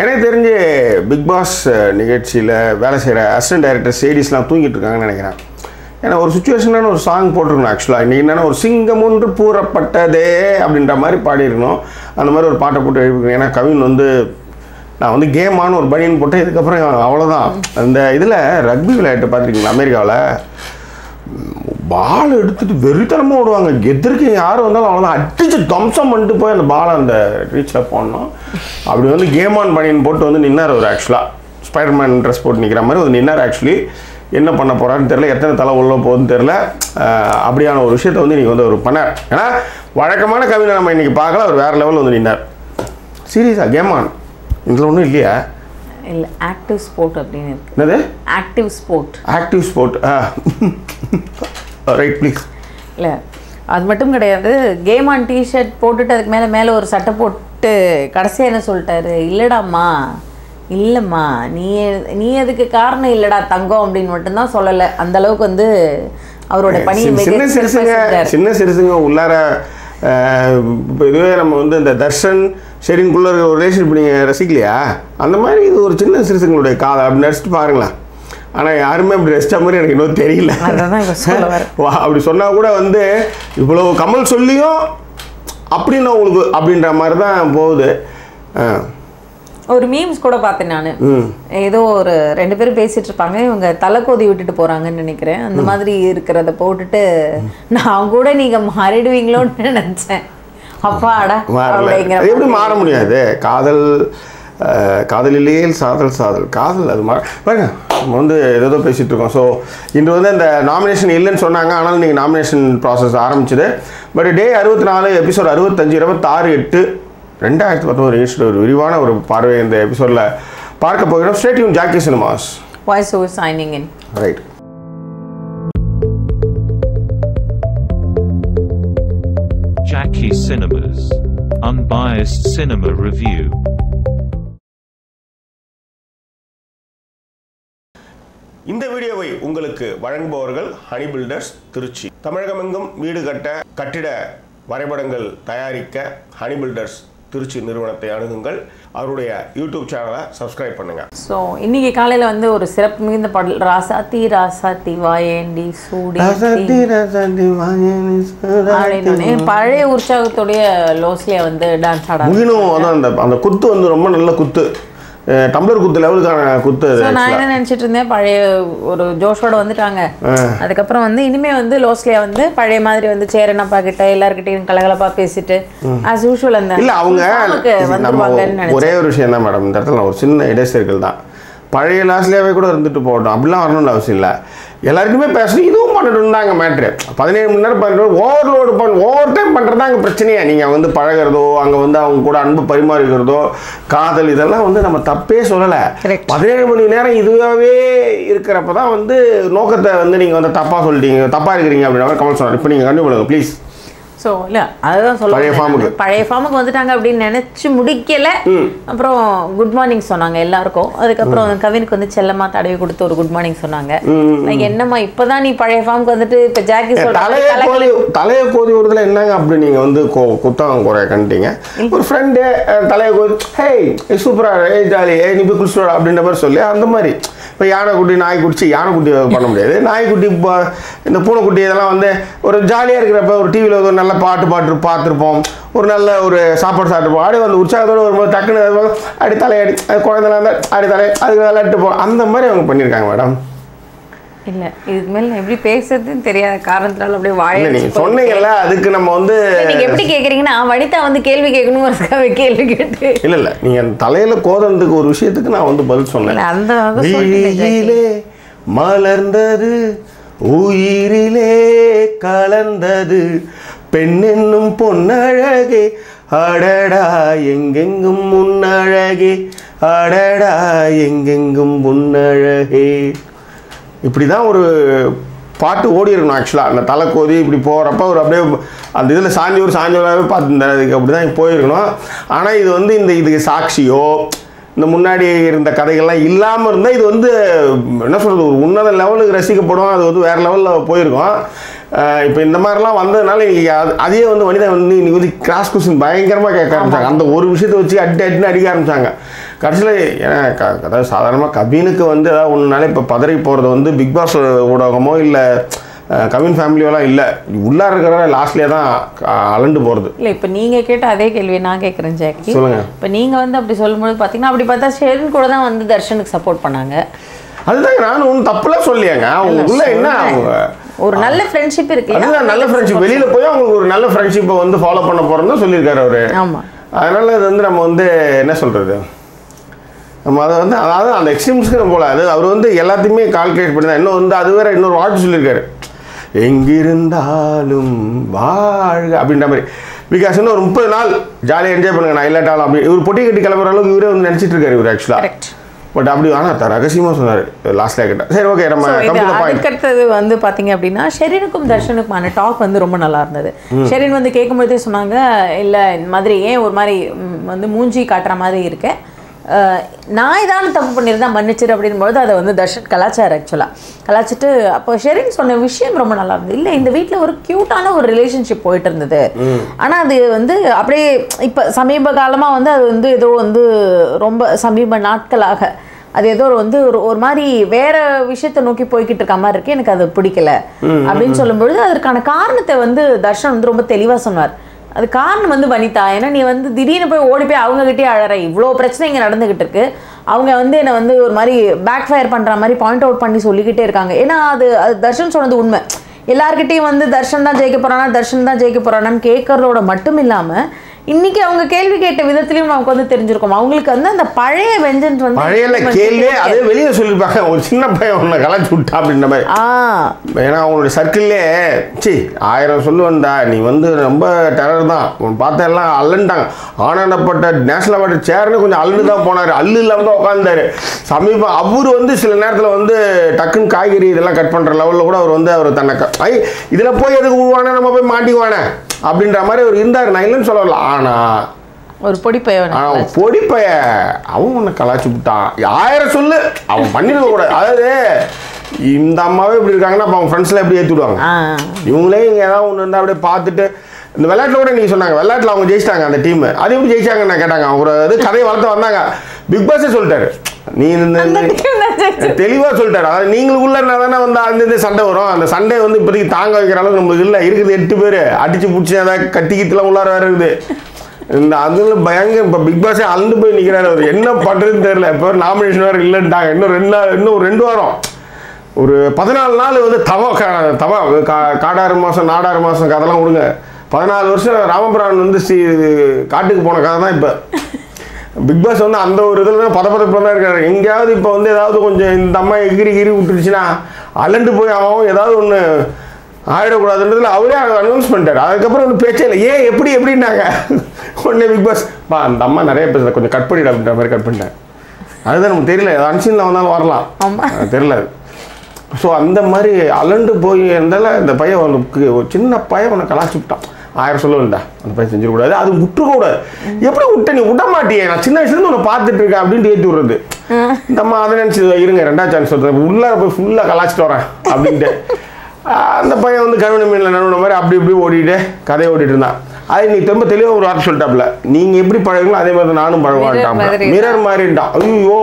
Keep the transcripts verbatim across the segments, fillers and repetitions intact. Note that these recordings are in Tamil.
எனக்கு தெரிஞ்சு பிக் பாஸ் நிகழ்ச்சியில் வேலை செய்கிற அசிஸ்டன்ட் டைரக்டர் சேடிஸ்லாம் தூங்கிட்டு இருக்காங்கன்னு நினைக்கிறேன். ஏன்னா ஒரு சுச்சுவேஷனான ஒரு சாங் போட்டிருக்கணும். ஆக்சுவலாக இன்றைக்கி என்னென்னா ஒரு சிங்கம் ஒன்று பூரப்பட்டதே அப்படின்ற மாதிரி பாடியிருக்கணும். அந்த மாதிரி ஒரு பாட்டை போட்டு எழுப்பிக்கணும். ஏன்னா கவின் வந்து நான் வந்து கேமான ஒரு பனியன் போட்டேன், இதுக்கப்புறம் அவ்வளோதான். அந்த இதில் ரக்பி விளையாட்டு பார்த்துருக்கீங்களா? அமெரிக்காவில் பால் எடுத்துகிட்டு வெறித்தனமாக ஓடுவாங்க. எதிர்க்கு யாரும் வந்தாலும் அவ்வளோதான், அடித்து தம்சம் பண்ணிட்டு போய் அந்த பாலை அந்த ரீச்சில் போடணும். அப்படி வந்து கேம் ஆன் பனியன் போட்டு வந்து நின்னார். ஒரு ஆக்சுவலாக ஸ்பைடர்மேன் ட்ரெஸ் போட்டு நிற்கிற மாதிரி ஒரு நின்னார். ஆக்சுவலி என்ன பண்ண போகிறான்னு தெரில, எத்தனை தலை உள்ள போகுதுன்னு தெரில. அப்படியான ஒரு விஷயத்தை வந்து இன்றைக்கி வந்து ஒரு பண்ணார். ஏன்னா வழக்கமான கவிஞர் நம்ம இன்றைக்கி பார்க்கல, அவர் வேறு லெவலில் வந்து நின்னார். சீரியஸாக கேம் ஆன் இதில் ஒன்றும் இல்லையா? இல்லை, ஆக்டிவ் ஸ்போர்ட் அப்படின்னு இருக்குது. என்னது active sport? Active sport right please. இல்லை அது மட்டும் கிடையாது, கேம் ஆன் டிஷர்ட் போட்டுட்டு அதுக்கு மேலே மேலே ஒரு சட்டை போட்டு கடைசியாக என்ன சொல்லிட்டாரு, இல்லைடாம்மா இல்லைம்மா நீ நீ அதுக்கு காரணம் இல்லைடா தங்கம் அப்படின்னு மட்டும்தான் சொல்லலை. அந்தளவுக்கு வந்து அவரோட பணி சின்ன சிறுசுங்க சின்ன சிறுசுங்க உள்ளார. இப்போ இதுவே நம்ம வந்து இந்த தர்ஷன் ஷெரின்குள்ளே ஒரு ரிலேஷன் நீங்கள் ரசிக்கலையா? அந்த மாதிரி இது ஒரு சின்ன சிறுசுங்களுடைய காதை அப்படின்னு நடிச்சுட்டு பாருங்களேன். ஆனால் யாருமே அப்படி ரசித்த மாதிரி எனக்கு இன்னும் தெரியல. வா அப்படி சொன்னால் கூட வந்து இவ்வளோ கமல் சொல்லியும் அப்படின்னா உங்களுக்கு அப்படின்ற மாதிரி தான் போகுது. ஒரு மீம்ஸ் கூட பார்த்தேன் நான், ஏதோ ஒரு ரெண்டு பேரும் பேசிகிட்டு இருப்பாங்க, இவங்க தலைக்கோதி விட்டுட்டு போகிறாங்கன்னு நினைக்கிறேன். அந்த மாதிரி இருக்கிறத போட்டுட்டு நான் கூட நீங்கள் மாறிடுவீங்களோன்னு நினச்சேன். அப்பாடா மாறலைங்க, எப்படி மாற முடியாது. காதல் காதலிலேயே சாதல் சாதல் காதல் அது மாதிரி பாருங்க. நம்ம வந்து ஏதோ பேசிகிட்டு இருக்கோம். ஸோ இன்று வந்து இந்த நாமினேஷன் இல்லைன்னு சொன்னாங்க, ஆனால் நீங்கள் நாமினேஷன் ப்ராசஸ் ஆரம்பிச்சிது. பட் டே அறுபத்தி நாலு எபிசோட் அறுபத்தஞ்சு இருபத்தாறு எட்டு ரெண்டாயிரத்தி பத்தொம்பது ஈஸ்ட் ஒரு விரிவான ஒரு பார்வை இந்த எபிசோடில் பார்க்க போகிறோம். Stay tune Jackie Cinemas. Voice over signing in. Right. Jackie Cinemas. Unbiased cinema review. இந்த வீடியோவை உங்களுக்கு வழங்குபவர்கள் ஹனி பில்டர்ஸ் திருச்சி. தமிழகமெங்கும் வீடு கட்ட கட்டிட வரைபடங்கள் தயாரிக்க ஹனி பில்டர்ஸ் திருச்சி நிறுவனத்தை அணுகுங்கள். அவருடைய யூடியூப் சேனலை சப்ஸ்கிரைப் பண்ணுங்கள். ஸோ இன்றைக்கி காலையில் வந்து ஒரு சிறப்பு மிகுந்த பாடல், ராசாத்தி ராசாத்தி வாயேண்டி சூடி பழைய உற்சாகத்துடைய லோஸ்லியா வந்து டான்ஸ் ஆடாது. அந்த அந்த குத்து வந்து ரொம்ப நல்ல குத்து, டம்ளர் குத்து லெவலுக்கான குத்து. நான் என்ன நினச்சிட்டு இருந்தேன், பழைய ஒரு ஜோஷோட வந்துட்டாங்க. அதுக்கப்புறம் வந்து இனிமேல் வந்து லோஸ்லியா வந்து பழைய மாதிரி வந்து சேரனப்பா கிட்ட எல்லாருக்கிட்டையும் கலகலப்பா பேசிட்டு ஆஸ் யூஷுவல் அந்த இல்லை அவங்க. ஒரே ஒரு விஷயம் தான் மேடம், இந்த இடத்துல ஒரு சின்ன இடைச்சர்கள் தான். பழைய லாஸ்லியாவே கூட இருந்துட்டு போட்டோம், அப்படிலாம் வரணும்னு அவசியம் இல்லை. எல்லாருக்குமே பேசணும், இதுவும் பண்ணிட்டு தாங்க மேட்ரு. பதினேழு மணி நேரம் பண்ணிட்டு ஓவர்லோடு பண்ண ஓவர் டைம் பண்ணுறது தான் அங்கே பிரச்சனையே. நீங்கள் வந்து பழகிறதோ அங்கே வந்து அவங்க கூட அன்பு பரிமாறிக்கிறதோ காதல் இதெல்லாம் வந்து நம்ம தப்பே சொல்லலை. பதினேழு மணி நேரம் இதுவாகவே இருக்கிறப்ப தான் வந்து நோக்கத்தை வந்து நீங்கள் வந்து தப்பாக சொல்லிட்டீங்க, தப்பாக இருக்கிறீங்க அப்படின்ற கமல் சொன்னார். இப்போ நீங்கள் கண்டிப்பாக பண்ணுங்கள் ப்ளீஸ். ஸோ இல்லை அதுதான் சொல்ல, பழைய ஃபார்முக்கு பழைய ஃபார்முக்கு வந்துட்டாங்க அப்படின்னு நினச்சி முடிக்கலை. அப்புறம் குட் மார்னிங் சொன்னாங்க எல்லாருக்கும். அதுக்கப்புறம் கவினுக்கு வந்து செல்லமா தடவி கொடுத்து ஒரு குட் மார்னிங் சொன்னாங்க. என்னம்மா இப்போதான் நீ பழைய ஃபார்முக்கு வந்துட்டு இப்போ ஜாக்கி தலையை தலையை கோதி விடுறதுல என்னங்க அப்படி நீங்கள் வந்து கோ குத்தம் குறைய கண்டிங்க. ஒரு ஃப்ரெண்டு தலையை கோதி ஹே சூப்பராக ஏ ஜாலி ஏ நீ போய் குடிச்சுடா அப்படின்ற மாதிரி சொல்லி அந்த மாதிரி. இப்போ யானைக்குட்டி நாய் குடிச்சு யானைக்குட்டி பண்ண முடியாது, நாய்க்குட்டி இப்போ இந்த பூனைக்குட்டி இதெல்லாம் வந்து ஒரு ஜாலியாக இருக்கிறப்ப ஒரு டிவியில் ஒரு நல்ல பாட்டு பாட்டு பார்த்துருப்போம், ஒரு நல்ல ஒரு சாப்பாடு சாப்பிட்டுருப்போம். ஆடி வந்து உற்சாகத்தோடு வரும்போது டக்குன்னு அடி தலை அடி அது குழந்தைலாம் இருந்தால் அடி தலை அதுக்கு விளையாட்டு போவோம். அந்த மாதிரி அவங்க பண்ணியிருக்காங்க மேடம். இல்லை இதுக்கு மேலே நான் எப்படி பேசுறதுன்னு தெரியாத காரணத்தினால அப்படியே வாழ நீங்கள் சொன்னீங்கல்ல, அதுக்கு நம்ம வந்து நீங்கள் எப்படி கேட்குறீங்கன்னா வனிதா வந்து கேள்வி கேட்கணுங்கிறதுக்காக கேள்வி கேட்டு இல்லை இல்லை நீங்கள் அந்த தலையில் கோதறதுக்கு ஒரு விஷயத்துக்கு நான் வந்து பதில் சொன்னேன். அந்த வீழிலே மலர்ந்தது உயிரிலே கலந்தது பெண்ணென்னும் பொன்னழகே அடடா எங்கெங்கும் முன்னழகே அடடா எங்கெங்கும் முன்னழகே. இப்படி தான் ஒரு பாட்டு ஓடி இருக்கணும். ஆக்சுவலாக அந்த தலைக்கோதி இப்படி போகிறப்ப ஒரு அப்படியே அந்த இதில் சாஞ்சியூர் சாஞ்சியூராகவே பார்த்துருந்தாரு, அதுக்கு அப்படி தான் போயிருக்கணும். ஆனால் இது வந்து இந்த இதுக்கு சாட்சியோ இந்த முன்னாடி இருந்த கதைகள்லாம் இல்லாமல் இருந்தால் இது வந்து என்ன சொல்கிறது, ஒரு உன்னத லெவலுக்கு ரசிக்கப்படும். அது வந்து வேறு லெவலில் போயிருக்கோம். இப்போ இந்த மாதிரிலாம் வந்ததனால அதே வந்து வனிதா வந்து நீ வந்து கிராஸ் क्वेश्चन பயங்கரமா கேட்க ஆரம்பிச்சாங்க அந்த ஒரு விஷயத்தை வச்சு அடி அடின்னு அடிக்க ஆரம்பிச்சாங்க கடைசில அதாவது சாதாரணமா கவினுக்கு வந்து ஏதாவது ஒன்னால இப்ப பதறி போறது வந்து பிக் பாஸ் ஊடகமோ இல்ல கவின் ஃபேமிலியோலாம் இல்ல உள்ளார இருக்கற லாஸ்ட்லயே தான் அலண்டு போறது இல்ல இப்போ நீங்க கேட்ட அதே கேள்வி நான் கேக்குறேன் ஜாக்கி சொல்லுங்க இப்போ நீங்க வந்து அப்படி சொல்லும்போது பாத்தீங்கன்னா அப்படி பார்த்தா ஷெரின் கூட தான் வந்து தர்ஷனுக்கு சப்போர்ட் பண்ணாங்க அதுதான் நான் ஒன்னு தப்புல சொல்லியேங்க உள்ள என்ன ஒரு நல்ல ஃப்ரெண்ட்ஷிப் இருக்கு அதான் நல்ல ஃப்ரெண்ட்ஷிப் வெளியில போய் உங்களுக்கு ஒரு நல்ல ஃப்ரெண்ட்ஷிப்பை வந்து ஃபாலோ பண்ண போறேன்னு சொல்லிருக்காரு அவரு ஆமா அதனால இது வந்து நம்ம வந்து என்ன சொல்றது நம்ம அத வந்து அதாவது அந்த எக்ஸ்ட்ரீம்ஸ்க்கு போல அது அவர் வந்து எல்லாத்தையுமே கால்குலேட் பண்ணி தான் இன்னும் வந்து அது வேற இன்னொரு வார்த்தை சொல்லிருக்காரு எங்கிருந்தாலும் வாழ்க அப்படின்ற மாதிரி பிகாஸ் இன்னும் ஒரு முப்பது நாள் ஜாலியாக என்ஜாய் பண்ணுங்க நான் இல்லாட்டாலும் அப்படி இவர் பொட்டி கட்டி கிளம்புற அளவுக்கு இவரே வந்து நினைச்சிட்டு இருக்காரு இவர் ஆக்சுவலா பட் அப்படி ஆனா ரகசியமா சொன்னாரு லாஸ்ட்ல கேட்டா சரி ஓகே நம்ம கம்ப்ளீட் பாயிண்ட் அடுத்து வந்து பாத்தீங்க அப்படினா ஷெரினுக்கும் தர்ஷனுக்குமான டாக் வந்து ரொம்ப நல்லா இருந்தது ஷெரின் வந்து கேக்கும்போதே சொன்னாங்க இல்ல இந்த மாதிரி ஏன் ஒரு மாதிரி வந்து மூஞ்சி காட்ற மாதிரி இருக்கு நான் ஏதாவது தப்பு பண்ணியிருந்தா மன்னிச்சிரு அப்படிங்கும்போது அதை வந்து தர்ஷன் கலாச்சாரம் ஆக்சுவலாக கலாச்சிட்டு அப்போ ஷெரின் சொன்ன விஷயம் ரொம்ப நல்லா இருந்தது இல்லை இந்த வீட்டில் ஒரு க்யூட்டான ஒரு ரிலேஷன்ஷிப் போயிட்டு இருந்தது ஆனால் அது வந்து அப்படியே இப்போ சமீப காலமாக வந்து அது வந்து ஏதோ வந்து ரொம்ப சமீப நாட்களாக அது ஏதோ வந்து ஒரு ஒரு மாதிரி வேற விஷயத்தை நோக்கி போய்கிட்டு இருக்க மாதிரி இருக்கு எனக்கு அது பிடிக்கல அப்படின்னு சொல்லும்பொழுது அதற்கான காரணத்தை வந்து தர்ஷன் வந்து ரொம்ப தெளிவாக சொன்னார் அது காரணம் வந்து வனிதா ஏன்னா நீ வந்து திடீர்னு போய் ஓடி போய் அவங்ககிட்டயே அழற இவ்வளோ பிரச்சனை இங்கே நடந்துகிட்டு இருக்கு அவங்க வந்து என்னை வந்து ஒரு மாதிரி பேக் ஃபயர் பண்ணுற மாதிரி பாயிண்ட் அவுட் பண்ணி சொல்லிக்கிட்டே இருக்காங்க ஏன்னா அது அது தர்ஷன் சொன்னது உண்மை எல்லாருக்கிட்டையும் வந்து தர்ஷன் தான் ஜெயிக்க போறானா தர்ஷன் தான் ஜெயிக்க போறானான்னு கேட்கறதோட மட்டும் இல்லாமல் இன்னைக்கு அவங்க கேள்வி கேட்ட விதத்திலயும் நமக்கு வந்து தெரிஞ்சிருக்கும் அவங்களுக்கு வந்து அந்த பழைய வெஞ்சன்ஸ் வந்து பழையல கேள்வி அது வெளியே சொல்லிருப்பாங்க ஒரு சின்ன பையன் உன்னை கலச்சு விட்டா அப்படின்ற மாதிரி ஏன்னா அவங்களுடைய சர்க்கிள்லே சி ஆயிரம் சொல்லு வந்தா நீ வந்து ரொம்ப டெரர் தான் பார்த்தா எல்லாம் அல்லண்டாங்க ஆனந்தப்பட்ட நேஷனல் அவார்டு சேர்னு கொஞ்சம் அல்லு தான் போனாரு அல்லு இல்லாம தான் உட்கார்ந்தாரு சமீபம் அவரு வந்து சில நேரத்தில் வந்து டக்குன்னு காய்கறி இதெல்லாம் கட் பண்ற லெவலில் கூட அவர் வந்து அவர் தன்னை ஐ இதுல போய் எதுக்கு உருவானே நம்ம போய் மாட்டிக்குவானே அப்படின்ற மாதிரி அவர் இருந்தார் நான் இல்லைன்னு சொல்லல ஆனா ஒரு பொடிப்பையன் அவன் பொடிப்பைய அவன் உன்னை கலாச்சி விட்டான் ஆயிரம் சொல்லு அவன் பண்ணிருக்க கூடாது அதாவது இந்த அம்மாவே இப்படி இருக்காங்கன்னா அப்போ அவன் ஃப்ரெண்ட்ஸ்லாம் எப்படி ஏற்றி விடுவாங்க இவங்களே இங்கே ஏதாவது ஒன்று இருந்தால் அப்படியே பார்த்துட்டு இந்த விளையாட்டில் கூட நீங்கள் சொன்னாங்க விளையாட்டில் அவங்க ஜெயிச்சிட்டாங்க அந்த டீம் அது எப்படி ஜெயிச்சாங்க நான் கேட்டாங்க அவங்க அது கதையை வளர்த்து வந்தாங்க பிக் பாஸே சொல்லிட்டாரு நீ தெளிவா சொல்லிட்டாரு அதாவது நீங்களுக்குள்ள தானே வந்து அந்த சண்டை வரும் அந்த சண்டை வந்து இப்போதைக்கு தாங்க வைக்கிற அளவுக்கு நம்மளுக்கு இல்லை இருக்குது எட்டு பேர் அடிச்சு பிடிச்சி ஏதாவது கத்திக்கிட்டுலாம் உள்ளார வேற இருக்குது இந்த அதுல பயங்க இப்போ பிக் பாஸே அழுந்து போய் நிற்கிறாரு அவர் என்ன பண்ணுறதுன்னு தெரியல இப்போ நாமினேஷன் வேறு இல்லைன்ட்டாங்க இன்னும் ரெண்டு நாள் இன்னும் ஒரு ரெண்டு வாரம் ஒரு பதினாலு நாள் வந்து தவ தவ காடாறு மாதம் நாடாறு மாதம் கதெல்லாம் விடுங்க பதினாலு வருஷம் ராமபிரான் வந்து ஸ்ரீ காட்டுக்கு போன கதை தான் இப்போ பிக் பாஸ் வந்து அந்த ஒரு இதில் தான் பதப்பதப்ப தான் இருக்காரு எங்கேயாவது இப்போ வந்து ஏதாவது கொஞ்சம் இந்த அம்மா எகிரி கிரி விட்டுருச்சுன்னா அலண்டு போய் ஆகும் ஏதாவது ஒன்று ஆயிடக்கூடாதுன்றதுல அவரே அனௌன்ஸ் பண்ணிட்டார் அதுக்கப்புறம் ஒன்றும் பேச்சே இல்லை ஏன் எப்படி எப்படின்னாங்க உடனே பிக் பாஸ் பா அந்த அம்மா நிறைய பேசல கொஞ்சம் கட் பண்ணிவிட அப்படின்ற மாதிரி கட் பண்ணிட்டேன் அதுதான் நமக்கு தெரியல அன்சீனில் வந்தாலும் வரலாம் தெரியல ஸோ அந்த மாதிரி அலண்டு போய் இருந்தால இந்த பையன் அவனுக்கு ஒரு சின்ன பையன் அவனை கலாச்சி விட்டான் ஆயிரம் சொல்லுவேன்டா அந்த பையன் செஞ்சிடக்கூடாது அது விட்டுக்கூடாது எப்படி விட்ட நீ விட மாட்டியே நான் சின்ன வயசுலேருந்து உன்னை பார்த்துட்டு இருக்கேன் அப்படின்ட்டு ஏற்றி விடுறது இந்த அம்மா அதை நினச்சி இருங்க ரெண்டாவது சான்ஸ் சொல்கிறேன் உள்ளார போய் ஃபுல்லாக கலாச்சிட்டு வரேன் அப்படின்ட்டு அந்த பையன் வந்து கவின மீனில் நடுவுற மாதிரி அப்படி இப்படி ஓடிட்டு கதையை ஓடிட்டு இருந்தான் அது நீ திரும்ப தெளிவாக ஒரு வார்த்தை சொல்லிட்டாப்ல நீங்கள் எப்படி பழகுங்களோ அதே மாதிரி நானும் பழகுவான்ட்டான் மிரர் மாதிரிட்டான் ஐயோ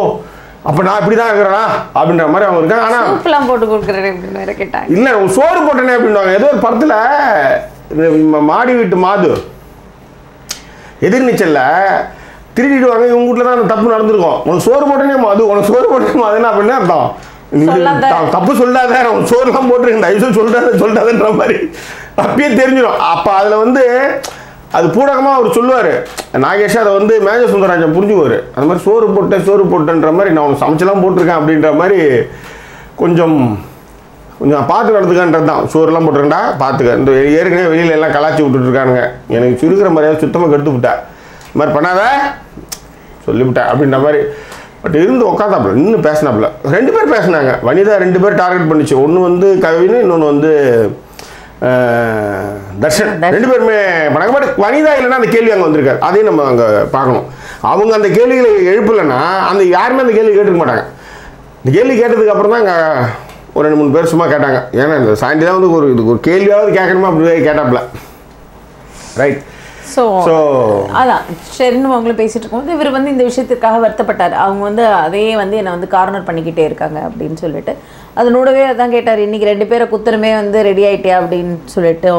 அப்ப நான் இப்படிதான் இருக்கிறேனா அப்படின்ற மாதிரி அவங்க இருக்காங்க ஆனா சூப்லாம் போட்டு கொடுக்குறேன்னு கேட்டாங்க இல்ல சோறு போட்டனே அப்படின்னுவாங்க ஏதோ ஒரு படத்துல மாடி வீட்டு மாது எதிர்நீச்சல்ல திருடிடுவாங்க இவங்க வீட்டுல தான் அந்த தப்பு நடந்திருக்கும் உனக்கு சோறு போட்டனே மாது உனக்கு சோறு போட்டனே மாதுன்னு அப்படின்னு அர்த்தம் தப்பு சொல்லாத உனக்கு சோறு எல்லாம் போட்டுருக்கேன் சொல்றாத சொல்றாதுன்ற மாதிரி அப்பயே தெரிஞ்சிடும் அப்ப அதுல வந்து அது பூடகமாக அவர் சொல்லுவார் நாகேஷ் அதை வந்து மேஜ சுந்தரராஜன் புரிஞ்சுவார் அந்த மாதிரி சோறு போட்டேன் சோறு போட்டேன்ற மாதிரி நான் அவனுக்கு சமைச்செல்லாம் போட்டிருக்கேன் அப்படின்ற மாதிரி கொஞ்சம் கொஞ்சம் பார்த்து நடந்துக்கான்றது தான் சோறுலாம் போட்டிருக்கேன்டா பார்த்துக்க இந்த ஏற்கனவே வெளியில எல்லாம் கலாச்சி விட்டுட்ருக்கானுங்க எனக்கு சுருக்கிற மாதிரியாவது சுத்தமாக கெடுத்து விட்டேன் இந்த மாதிரி பண்ணாத சொல்லிவிட்டேன் அப்படின்ற மாதிரி பட் இருந்து உக்காந்தாப்புல இன்னும் பேசினாப்புல ரெண்டு பேர் பேசினாங்க வனிதா ரெண்டு பேர் டார்கெட் பண்ணிச்சு ஒன்று வந்து கவினு இன்னொன்று வந்து தர்ஷன் ரெண்டு பேருமே பண்ணாங்க பட் வனிதா இல்லைன்னா அந்த கேள்வி அங்கே வந்திருக்காரு அதையும் நம்ம அங்கே பார்க்கணும் அவங்க அந்த கேள்விகளை எழுப்பலைன்னா அந்த யாருமே அந்த கேள்வி கேட்டுக்க மாட்டாங்க இந்த கேள்வி கேட்டதுக்கு அப்புறம் தான் ஒரு ரெண்டு மூணு பேர் சும்மா கேட்டாங்க. ஏன்னா இந்த சாண்டி தான் வந்து ஒரு இதுக்கு ஒரு கேள்வியாவது கேட்கணுமா அப்படியே கேட்டாப்ல. ரைட். சோ சோ அத ஷெரின் அவங்கள பேசிட்டு இருக்கும்போது இவர் வந்து இந்த விஷயத்துக்காக வருத்தப்பட்டார். அவங்க வந்து அதே வந்து என்ன வந்து கார்னர் பண்ணிக்கிட்டே இருக்காங்க அப்படினு சொல்லிட்டு அதனோடவே அதான் கேட்டார். இன்னைக்கு ரெண்டு பேரை குத்துறமே வந்து ரெடி ஆயிட்டே அப்படினு சொல்லிட்டு